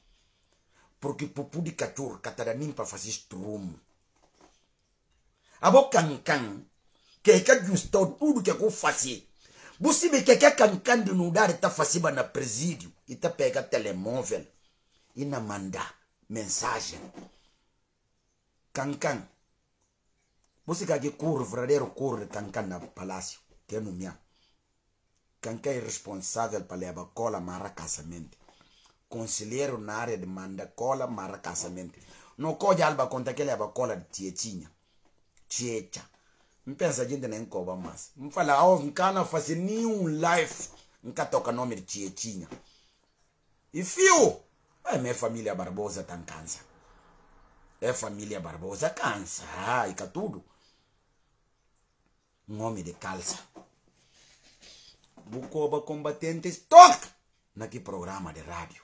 Porque pupu de cachorro, cataranim para fazer estrumo. A bo cancan, que é que ajustou tudo que eu faço. Você vê que é cancan de nudar está fazendo na presídio, e está pegando telemóvel. E na manda mensagem cancan você quer que corra verdadeiro corre cancan na palácio que é no minha cancan é responsável para levar cola marra casamento conselheiro na área de manda cola marra casamento não coja alba conta que leva cola de tietinha tietcha me pensa gente nem cobra mais me fala oh nunca não faz nenhum live nunca toca nome de tietinha e fio. A minha família Barbosa tá cansa. É família Barbosa cansa. Ai, que tudo. Um homem de calça. Bucoba combatentes toca naquele programa de rádio.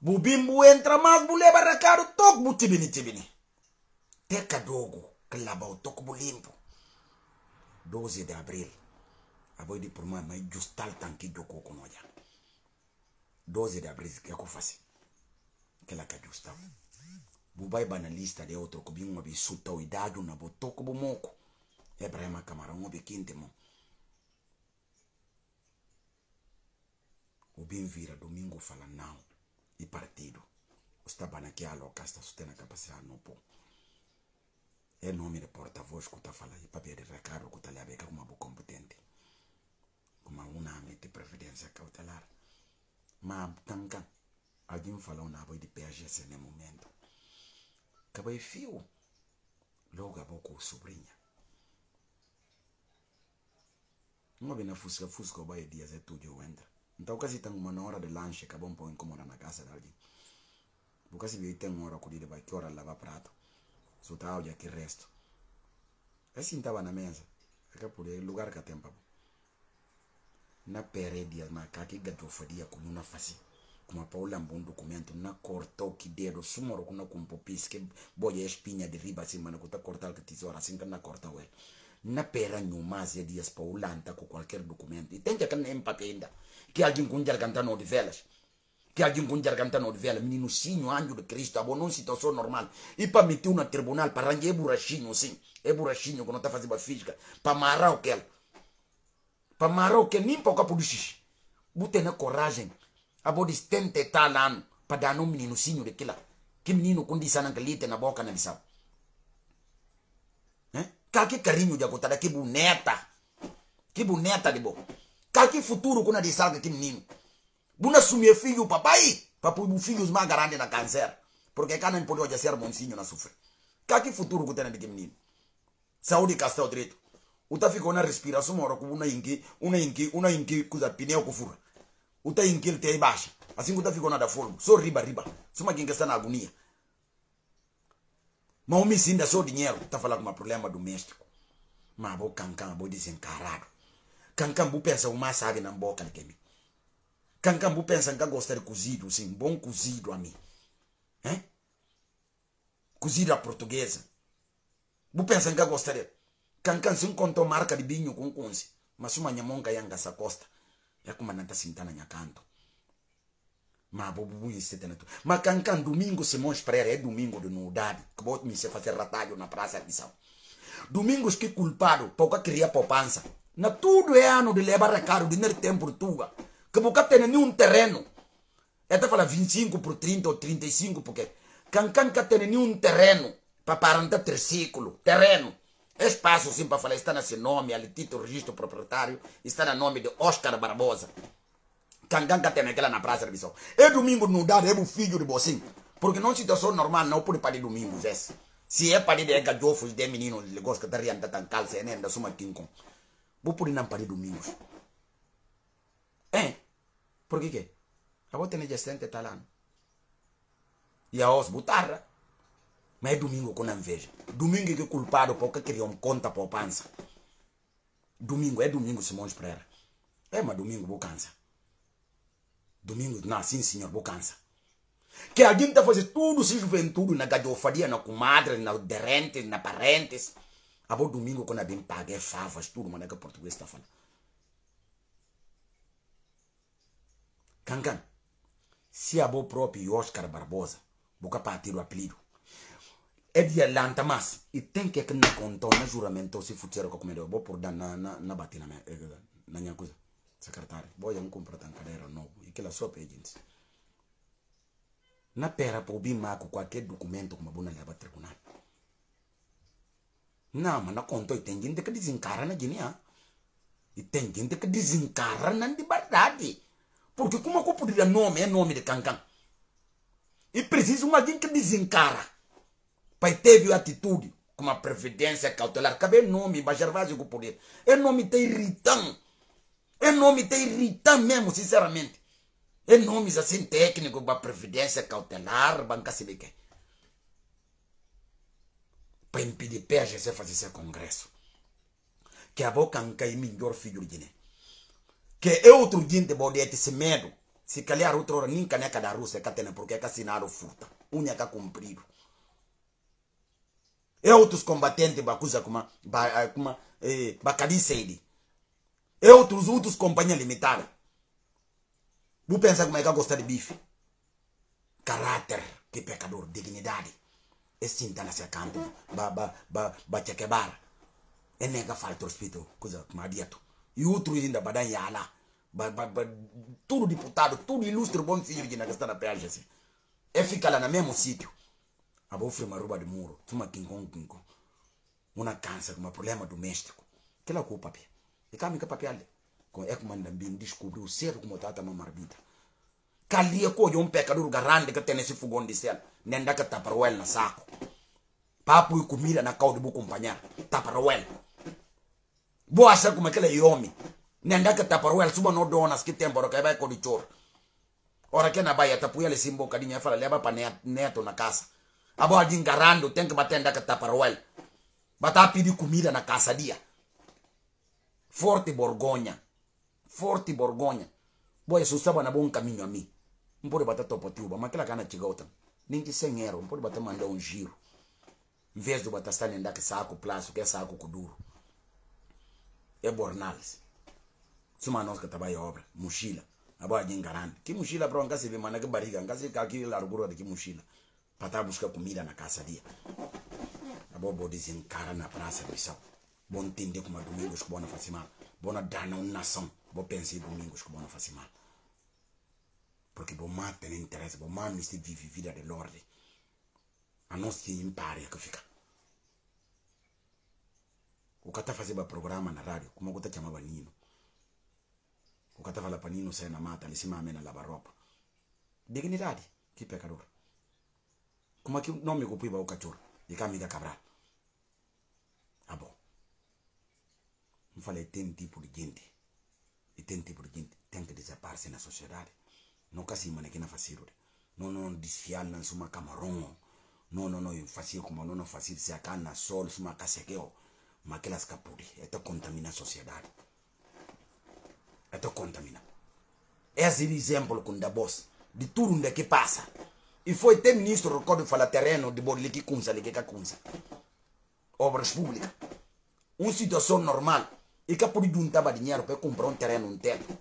Bubimbu entra mais, bu leva racaro, toca, bu tibini, tibini. Teca dogo, clabau, toca, bu limpo. 12 de abril. A boi de por mãe, mas justal tanque de coco no dia. 12 de abril, que é o que eu faço? Que ela quer ajustar. Bubai banalista de outro, que eu vi suta o idade, na botoco, o moco. É para uma camarão, o biquinte, mano. O bem vira domingo, fala não. E partido. O estabana que é a louca, está sustendo a capacidade, não pô. É nome de porta-voz que está falando, e papel de recado que está lá, é como uma competente. Como uma amiga de previdência cautelar. Ma cancan, alguém falou na voz de PGC nesse momento. Acabei fio, logo a boca o sobrinha. Não bem na fusca, vai dias é tudo eu entra. Então quase tem uma hora de lanche, acabou um pouco incomodar na casa de alguém. Porque se veio tem uma hora colhida, vai que hora lavar prato. Só tá olha que resto. Assim tava na mesa, acabou de lugar que tem papo. Na peredia, ma kaki gatofadia como na face, como a Paula um bom documento, na cortou que dedo, sumoro com na compopis que boia espinha de riba assim, mano, que tá cortar que tesoura assim que na corta ele. Na pera nyumazia dias Paula anda com qualquer documento e tem que ter empate ainda, que alguém com garganta não de velas, que alguém com garganta não de velas, menino sinho, anjo de Cristo, abo não situação normal, e para meter na tribunal para arranjar burachinho assim, é burachinho que não tá fazendo a física, para amarrar o que ele. Para marro que nem pouco por xixi. Bute na coragem. A bodis tente talan. Para dar um menino sinho daquela. Que menino condiciona que lite na boca na visão. Calque carinho de agotada. Que boneta. Que boneta de boa. Calque futuro com a desalga que menino. Buna sumir filho papai. Para pôr o filho mais grande na câncer. Porque cada um pode ser bonzinho na sofrer. Calque futuro com a de menino. Saúde castelo direito. Uta ficou na respiração, moro com uma inqui, coisa pneu com fura. Uta inqui ele tem baixa. Assim que uta ficou na da fogo, só riba. Só uma quem está na agonia. Mas o miss ainda só dinheiro. Tá falando com um problema doméstico. Mas vou cancan, vou desencarado. Cancan, vou pensar uma saga na boca de mim. Cancan, vou pensar que gosta de cozido, sim, bom cozido a mim. Hein? Cozido a portuguesa. Vou pensar que gosta de. Cancan se encontrou marca de vinho com conce, mas uma nhamonga yanga sa costa. É como nanta sintana nha canto. Mas bobo isso tem tudo. Mas cancan domingo se mostra para é domingo de novidade. Que bota me se fazer ratalho na praça de São. Domingos que culpado, pouca cria poupança. Na tudo é ano de levar a caro dinheiro tem Portugal. Que pouca tem nenhum terreno. É até falar 25 por 30 ou 35 porque cancan que tem nenhum terreno para parantar triciclo, terreno. Espaço sim para falar, está nesse nome, ali título, registro proprietário, está no nome de Oscar Barbosa. Canganga tem aquela na praça de Bissau. É domingo, não dá, é o filho de Bocim. Porque não é situação normal, não pode parar de domingos. Se é para ele ganhar jogos de menino, ele gosta de andar com calça, ele anda só uma quincão. Vou por não para domingos. Hein? Por que que? A boa tem gestante talã. E a os botarra. Mas é domingo que eu não vejo. Domingo que é culpado porque criou conta poupança. Domingo é domingo, Simões Pereira. É, mas domingo vou cansar. Domingo, não, sim, senhor, vou cansar. Que a gente fazer tudo se juventude na gadofaria, na comadre, na derrentes, na parentes. A bom domingo quando a bem paga, favas, tudo, mas é que o português está falando. Cancan, se a bom próprio Oscar Barbosa, vou capaz ter o apelido. É de Atlanta, mas e tem que não contar, não juramento se futeiro que eu comendo. Vou por dar na batina, na minha coisa. Secretário, vou já comprar uma cadeira nova. E que ela só pede. Na pera, para o bimaco, qualquer documento que eu vou levar ao tribunal. Não, mas não contou. E tem gente que desencara na Guiné. E tem gente que desencara na liberdade. Porque como eu poderia nome, é nome de Cancan. E precisa de alguém que desencara. Pai teve atitude como a previdência cautelar. Cabe nome, Bajarvazio, com o poder. É nome te irritante. É nome te irritante mesmo, sinceramente. É nomes assim técnico para previdência cautelar, banca civica. Para impedir PGC de fazer esse congresso. Que a boca é a melhor figura de né. Que é outro gente pode ter esse medo. Se calhar outro hora, nem caneca da Rússia que tem, porque é que assinaram furta. Unha que é cumprido. E outros combatentes bacusa como Bacari Seidi. E outros companhia limitada. Vou pensar como é que eu gosto de bife. Caráter, que pecador, dignidade. E sinta na sua canto. Bachequebar. E nega falta o respeito. Coisa como adiato. E outros ainda badam yala. Tudo deputado, tudo ilustre, bom filho de na questão da PAGC. E fica lá no mesmo sítio. A boa firma rouba de muro, uma quincão. Uma câncer, um problema doméstico. Que lá com o papel? E cá me que papel ali? Quando é que manda bem descobrir o ser como está a marbita. Calia colhe pecador grande que tem nesse fogão de céu. Nem dá que taparoel na saco. Papo e comida na calda vou acompanhar. Taparoel. Vou achar como aquele homem. Nem dá que taparoel suba no donas que tem para que vai com o choro. Ora que na baia tapuia ele se embocadinha e fala leva para neto na casa. A boa de engarrando, tem que bater na cataparuel. Bater pedir comida na caçadia. Forte Borgonha. Forte Borgonha. Boa, isso estava na bom caminho a mim. Não pode bater topotiuba, mas aquela cana chegou outra. Nem que 100 euros, não pode bater mandar um giro. Em vez de bater estar andar que saco plástico, que é saco duro. É bornales. Suma nós que trabalha a obra. Mochila. A boa de engarrando. Que mochila para um caso de mana que barriga. Um caso de aqui largura de que mochila. Para estar buscar comida na caçaria. A bobo desencara na praça de Bissau. Vou entender como domingos que vão não fazer mal. Vou dar na nação. Vou pensar em domingos que vão não fazer mal. Porque vou matar o interesse. Vou matar se vive vida de ordem. A nós tem impária que fica. O que está fazendo programa na rádio. Como eu te chamava Nino. O que está falando para Nino sair na mata. Ele se mama na lava-roupa. Dignidade. Que pecador. Como é que o nome que eu fui para o cachorro? E cá me dá cabral. Ah, bom. Eu falei, tem tipo de gente. E tem tipo de gente. Tem que desaparecer na sociedade. Não que assim, mano, que não faço. Não desfiar, não sou uma camarão. Não, eu faço como eu não faço. Se a cana sol, sou uma cacequeu. Mas aquelas capuras, ela contamina a sociedade. Ela contamina. Esse é o exemplo que eu dou a voz. De tudo onde que passa. E foi ter ministro recordo falar terreno de Borliqui Kunza, Liqueca Kunza. Obras públicas. Uma situação normal. E que por juntava dinheiro para comprar um terreno, um teto.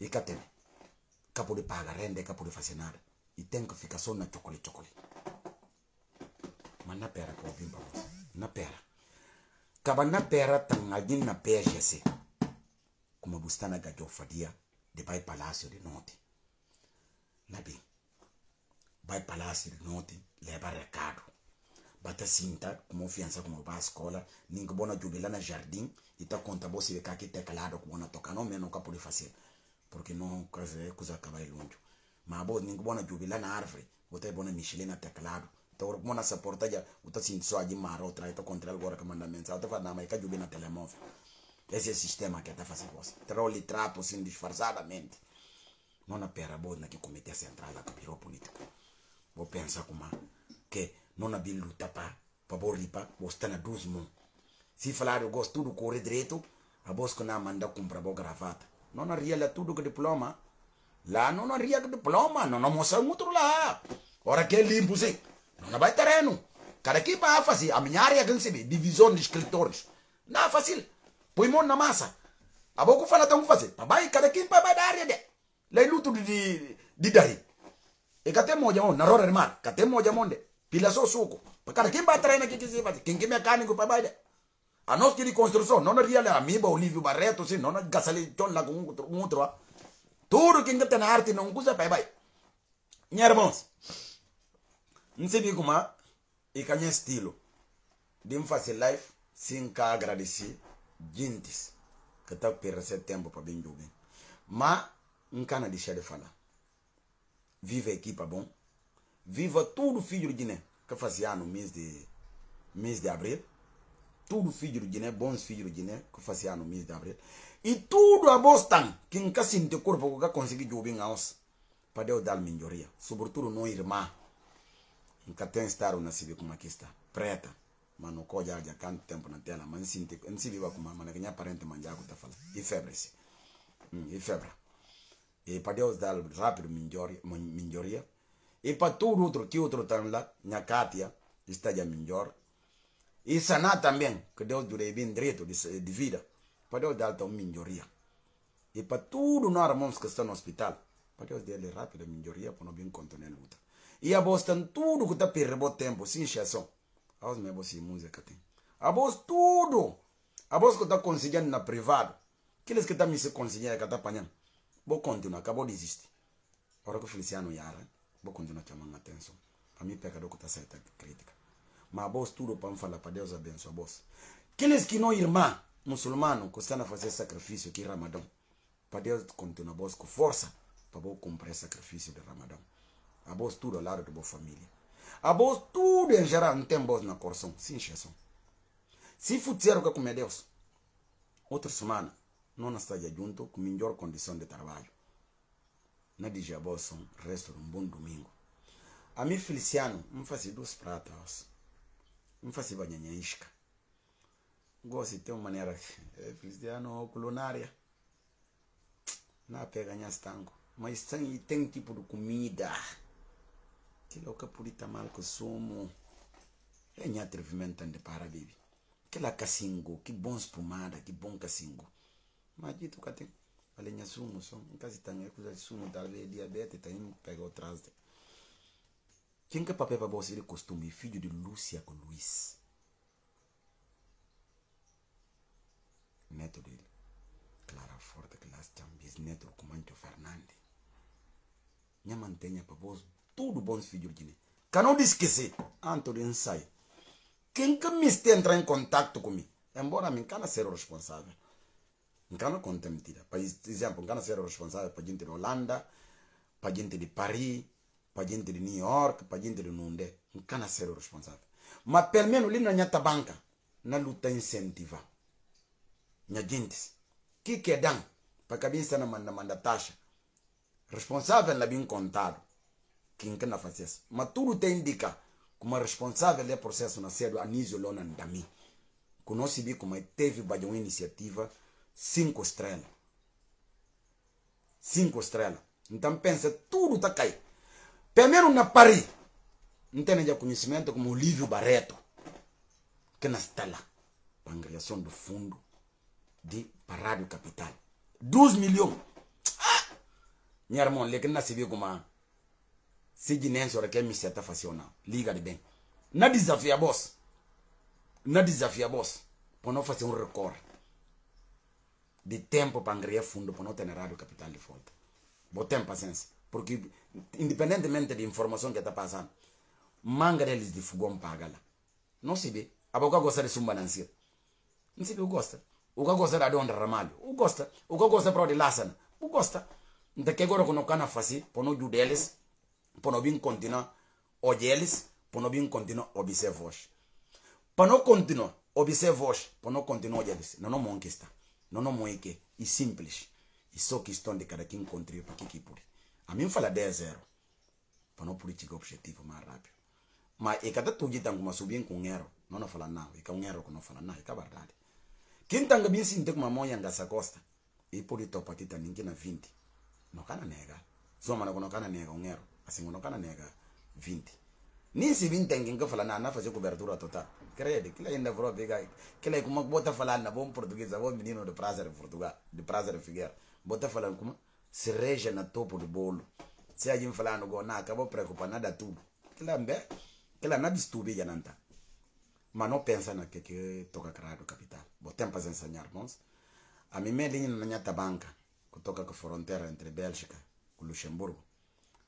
E que tem. Que por pagar renda, que por fazer nada. E tem que ficar só na chocolate. Mas na pera, que eu vim para você. Na pera. Acaba na pera, tem alguém na PGC. Como você está na gajofadia, de vai Palácio de Norte. Na bem, vai Palácio do Norte, leva recado. Bata cinta, como confiança, como vai à escola, ninguém pode jubilar no jardim, e tá conta você de que está calado, como não toca, não mesmo, nunca pode fazer, porque não, coisa acaba longe. Mas ninguém pode jubilar na árvore, Uta bona Michelina teclado. Tor mona saportaja uta sinso aji maro traito contra il work mandamento. Uta fa na mai ka jubina telemove. Esse sistema che ta fa cosa. Trolli trapo sin disfarzadamente. Non appera bona che comitê centrale da biro politico. Vo pensa kuma che non abil luta pa paboripa bostana duzmo. Si falare gosto do corre direito, a bosco na manda compra bo gravata. Non arriela tudo que diploma. Lá não ria do diploma, não mostra muito lá. Ora que é limpo, sim. Não vai terreno. Cara que vai fazer. A minha área que se vê, divisão de escritores. Não é fácil. Põe mão na massa. A boca fala tão fazer. Papai, cara que vai da área de. Lá luto de daí. E que até moja mão, na hora de mar. Que até moja mão de. Pila só suco. Cara que vai terreno aqui que se faz. Quem que é mecânico, papai de. A nós que de construção, não ria lá. A mim, o Olívio Barreto, sim. Não é gasolitão lá com um outro. Tudo que tem na arte não usa para baixo. Minha irmã, não sei como é que é estilo. De fazer live sem agradecer gente que está perdendo tempo para bem jogar. Mas não can't deixar de falar. Viva a equipa bom. Viva todo filho de Guiné que fazia no mês de abril. Tudo filho de Guiné, bons filhos de Guiné, que fazia no mês de abril. E tudo a Boston, que nunca sentiu corpo, que conseguiu jogar em house, para Deus dar melhoria. Sobretudo no irmã, nunca tem estado na civil como aqui está, preta, mas não colhe há tanto tempo na tela, mas não se viva como a minha parente manjago está falando. E febre-se, e febre. E para Deus dar rápido melhoria. E para tudo outro que outro está lá, minha Cátia está já melhor. E sanar também, que Deus dure bem direito de vida, para Deus dar uma melhoria. E para todos nós irmãos que estão no hospital, para Deus dar rápida melhoria para não bem contornar a luta. E a Boston tudo que está perdendo tempo, sem exceção. Aos meus irmãos que tem. A Boston tudo. A Boston que está conseguindo na privada. Aqueles que estão me conseguindo, que estão apanhando. Vou continuar, acabou de existir. Agora que o Feliciano Yara, vou continuar chamando a atenção. Para mim, pecador que está saindo crítica. Ma a voz tudo para falar para Deus abençoa a voz. Aqueles que não irmã muçulmano que estão a fazer sacrifício aqui Ramadão. Para Deus continua a voz com força para vou cumprir sacrifício de Ramadão. A voz tudo ao lado da boa família. A voz tudo em geral não tem voz na coração, sem exceção. Se fizer o que comer Deus, outra semana não está junto com melhor condição de trabalho. Não diz a voz um resto de um bom domingo. A mim Feliciano me faz duas pratas. Não faço banhanha isca. Gosto de ter uma maneira cristiano culinária. Não pega ganhar estanco. Mas tem tipo de comida. Que louca purita mal que somos. É um atrevimento de parar, baby. Que lá cacingo, que bom espumada, que bom cacingo. Mas dito que tem. Olha, minha sumo, só. Em casa tem a coisa de sumo, talvez diabetes, tem que pegar o traste. Quem que é papel para você de costume? Filho de Lúcia com Luiz. Neto dele. Clara Forte, Cláss Chambis, neto do Comancho Fernandes. Minha mantenha para você tudo bons filhos de Guiné. Que não esquecer, antes do ensaio. Quem que me está entrando em contato comigo? Embora eu não seja responsável. Eu não conto mentira. Por exemplo, eu não seja responsável para gente de Holanda, para gente de Paris, para gente de New York, para gente de Nundé, não cana ser o responsável. Mas pelo menos ali na minha banca, na luta incentivar. Minha gente, que é dan? Para que a gente não manda taxa. Responsável é bem contado. Quem que não faz isso? Mas tudo te indica como responsável é o processo nascer do Anísio Lona Ndami. Que nós sabemos como teve uma iniciativa 5 estrelas. 5 estrelas. Então pensa, tudo está caindo. Primeiro na Paris, não tem já conhecimento como Olívio Barreto, que está lá, para a criação do fundo de Parado Capital. 12 milhões. Ah! Minha irmã, ele que não se viu como a Sidinense, que é me seta facional. Liga de bem. Não desafia a boss. Não desafia a boss. Para não fazer recorde de tempo para criar fundo, para não ter Parado Capital de volta. Botem paciência. Porque, independentemente da informação que está passando, manga deles de fogão paga lá. Não se vê. A boca gosta de sumbanancia. Não se vê, o gosta. O que gosta da dona Ramalho. O gosta. O que gosta para o de Lassana. O gosta. Então, agora que não cana fazer, para não ajudar eles, para não vir continuar Hoje eles, para não vir continuar a observar. Para não continuar a observar, para não continuar a eles. Não, não manque está. Não, não manque. É simples. E só questão de cada quem contribuir para que por. A mim fala 10-0. Para não política objetivo mais rápido. Mas é cada tudo que tem como subir com erro. Não não fala nada. É que um erro que não fala nada. É que é verdade. Quem tem que bem sentir com a mão e andar costa. E por isso a partida ninguém na 20. Não cana nega. Só mano que não cana nega um erro. Assim não cana nega 20. Nem se 20 tem que falar nada fazer cobertura total. Crede que lá ainda vou pegar. Que lá como bota falar na bom português, bom menino de prazer de Portugal, de prazer de Figueira. Bota falar como se reja na topo do bolo. Se a gente falar no goná, acabou preocupar nada tudo. Que lá bem. Ela não distúrbia já não tá, mas não pensa na que toca criar do capital. Bom tempo para ensinar, irmãos. A minha linha na minha tabanca, que toca com a fronteira entre Bélgica e Luxemburgo,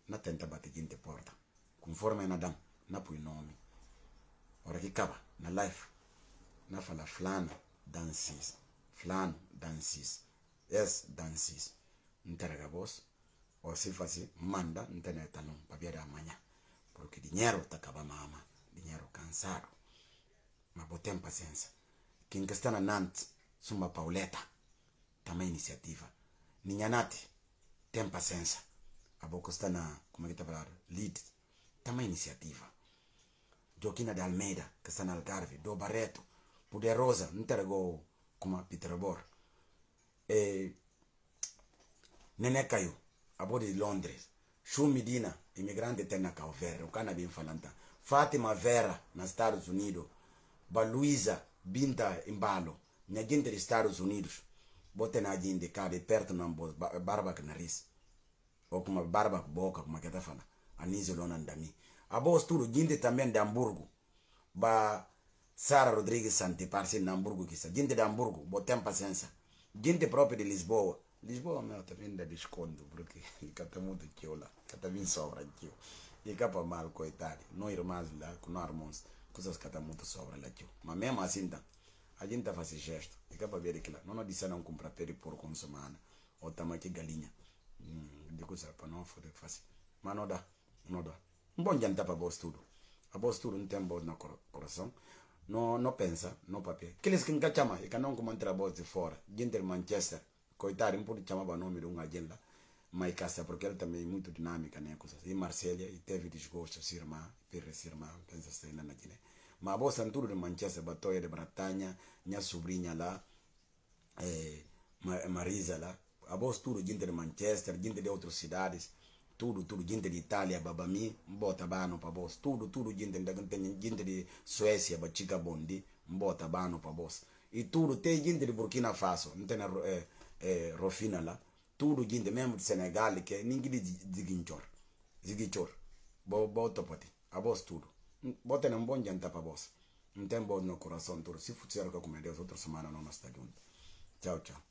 não tenta bater gente porta. Conforme nadam, não põe nome. Ora que acaba na life, não fala flan dances, es dances. Entrega vos, ou se faz manda, não tem talão para vir amanhã. Porque dinheiro está acabando, mamãe. Dinheiro cansado. Mas botem paciência. Quem está na Nantes, Suma Pauleta, também iniciativa. Ninhanate, tem paciência. A boca está na, como é que está falando? Lid, também iniciativa. Joaquina de Almeida, que está na Algarve, do Barreto, Poderosa, não entregou como a Peterbor. Nené Caio, a boca de Londres. Chu Medina, imigrante tem na Calvera, o cana bem falando. Fátima Vera, nos Estados Unidos. Baluiza Binta Embalo, na gente dos Estados Unidos. Bota na gente cabe perto na barba que nariz. Ou com uma barba boca, como é que está falando. Anísio Lonandami. A boa estudo, gente também de Hamburgo. Ba Sara Rodrigues Santiparce, na Hamburgo. Gente de Hamburgo, botem paciência. Gente própria de Lisboa. Lisboa meu também dá desconto porque cata muito aquilo lá, cata bem sobra aquilo. E capa mal coitado, não irmãs lá, não irmãos, coisas cata muito sobra lá aquilo. Mas mesmo assim tá, a gente faz gesto, e capa ver que lá, não disse não comprar peri por consumar, ou tamanho que galinha, de coisa para não fazer fácil. Mas não dá, não dá. Bom jantar para vós tudo, a vós tudo não tem voz no coração, não pensa, não papel. Aqueles que nunca chama, e que não comandam a voz de fora, gente de Manchester. Coitado, não pode chamar o nome de um agenda, mas casa, porque ela também é muito dinâmica, né? E Marcela, e teve desgosto, sua irmã, perre sua irmã, pensa se ainda na Guiné. Mas a bolsa tudo de Manchester, Batoia de Bretanha, minha sobrinha lá, Marisa lá, a bolsa tudo gente de Manchester, gente de outras cidades, tudo, gente de Itália, Babami, bota bano para bolsa, tudo, gente de Suécia, Bachica Bondi, bota bano para bolsa. E tudo, tem gente de Burkina Faso, não tem na. Rofina lá, tudo gente mesmo de Senegal que ninguém diz boa topati, a voz tudo, bota um bom janta para voz, não tem bom no coração tudo, se funciona que eu comendo as outras semanas não está junto, tchau.